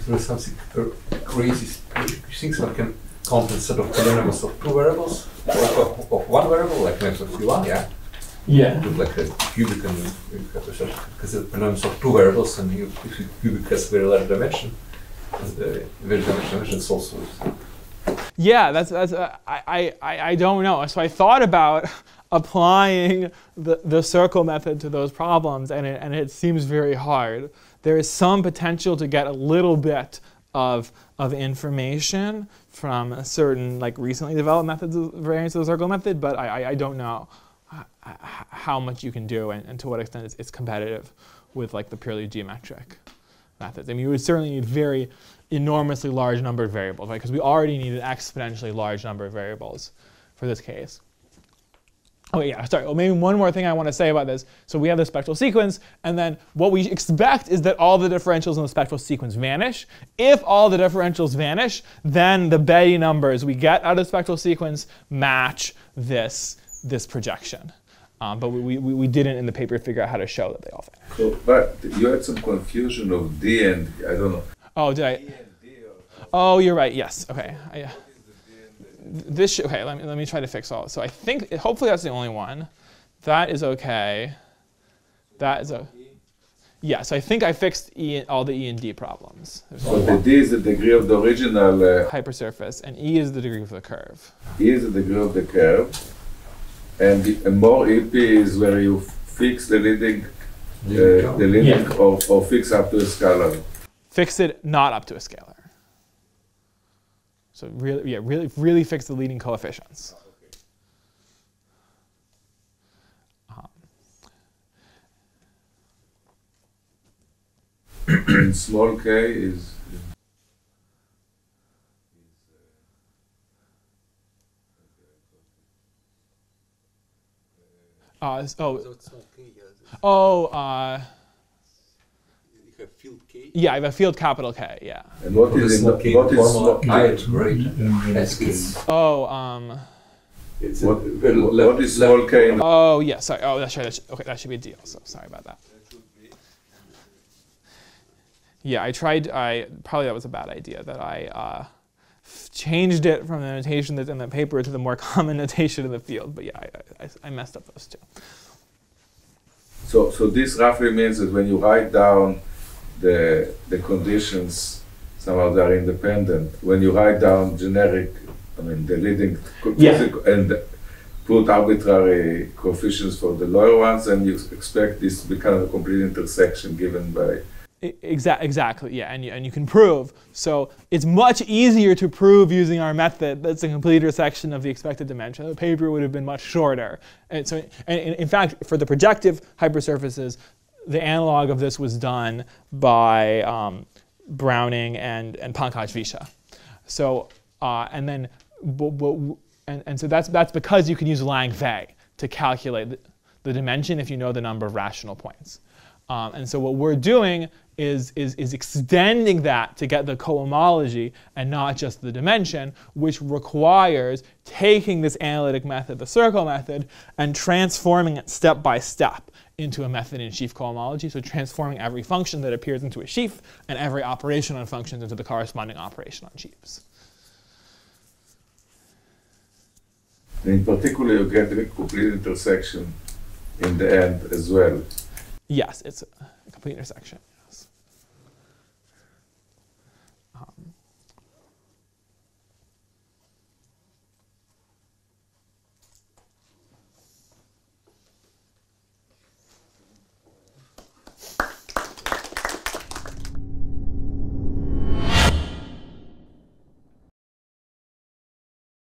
there is something crazy. You think someone can count instead of two variables of two variables, or of one variable, like names of V1, yeah? Yeah. You put like a cubic and you have a shot, because it pronouns of two variables, and you, if your cubic has very large dimension, very large dimension is also. Yeah, I don't know. So I thought about applying the circle method to those problems, and it seems very hard. There is some potential to get a little bit of information from a certain like recently developed methods of variance of the circle method, but I don't know how much you can do and to what extent it's competitive with like the purely geometric methods. I mean, you would certainly need very enormously large number of variables, right? Because we already need an exponentially large number of variables for this case. Oh yeah, sorry, well, maybe one more thing I want to say about this. So we have the spectral sequence, and then what we expect is that all the differentials in the spectral sequence vanish. If all the differentials vanish, then the Beatty numbers we get out of the spectral sequence match this projection. But we didn't in the paper figure out how to show that they all vanish. So, but you had some confusion of D and, I don't know. Oh, did I? D and D or oh, you're right, yes, okay. Okay, let me try to fix all. So I think, hopefully that's the only one. That is okay. That is a, yeah, so I think I fixed all the E and D problems. So the D is the degree of the original hypersurface, and E is the degree of the curve. E is the degree of the curve, and the more EP is where you fix the leading yeah. or fix up to a scalar. Fix it not up to a scalar. So really, yeah, really fix the leading coefficients. Small k is. Yeah, I have a field capital K, yeah. And what is the formula? What is small K? Oh, yeah, sorry. Oh, that's right. Okay, that should be a D also. Sorry about that. Yeah, probably that was a bad idea that I changed it from the notation that's in the paper to the more common notation in the field. But yeah, I messed up those two. So this roughly means that when you write down the conditions, somehow they are independent. When you write down generic, I mean the leading and put arbitrary coefficients for the lower ones, and you expect this to be kind of a complete intersection given by. Exactly, yeah, and you can prove. So it's much easier to prove using our method that's a complete intersection of the expected dimension. The paper would have been much shorter. And so, and in fact, for the projective hypersurfaces, the analog of this was done by Browning and Pankaj-Vishe. So, and so that's because you can use Lang-Vey to calculate the dimension if you know the number of rational points. And so what we're doing is extending that to get the cohomology and not just the dimension, which requires taking this analytic method, the circle method, and transforming it step by step into a method in sheaf cohomology, so transforming every function that appears into a sheaf and every operation on functions into the corresponding operation on sheaves. In particular, you get the complete intersection in the end as well. Yes, it's a complete intersection. Yes.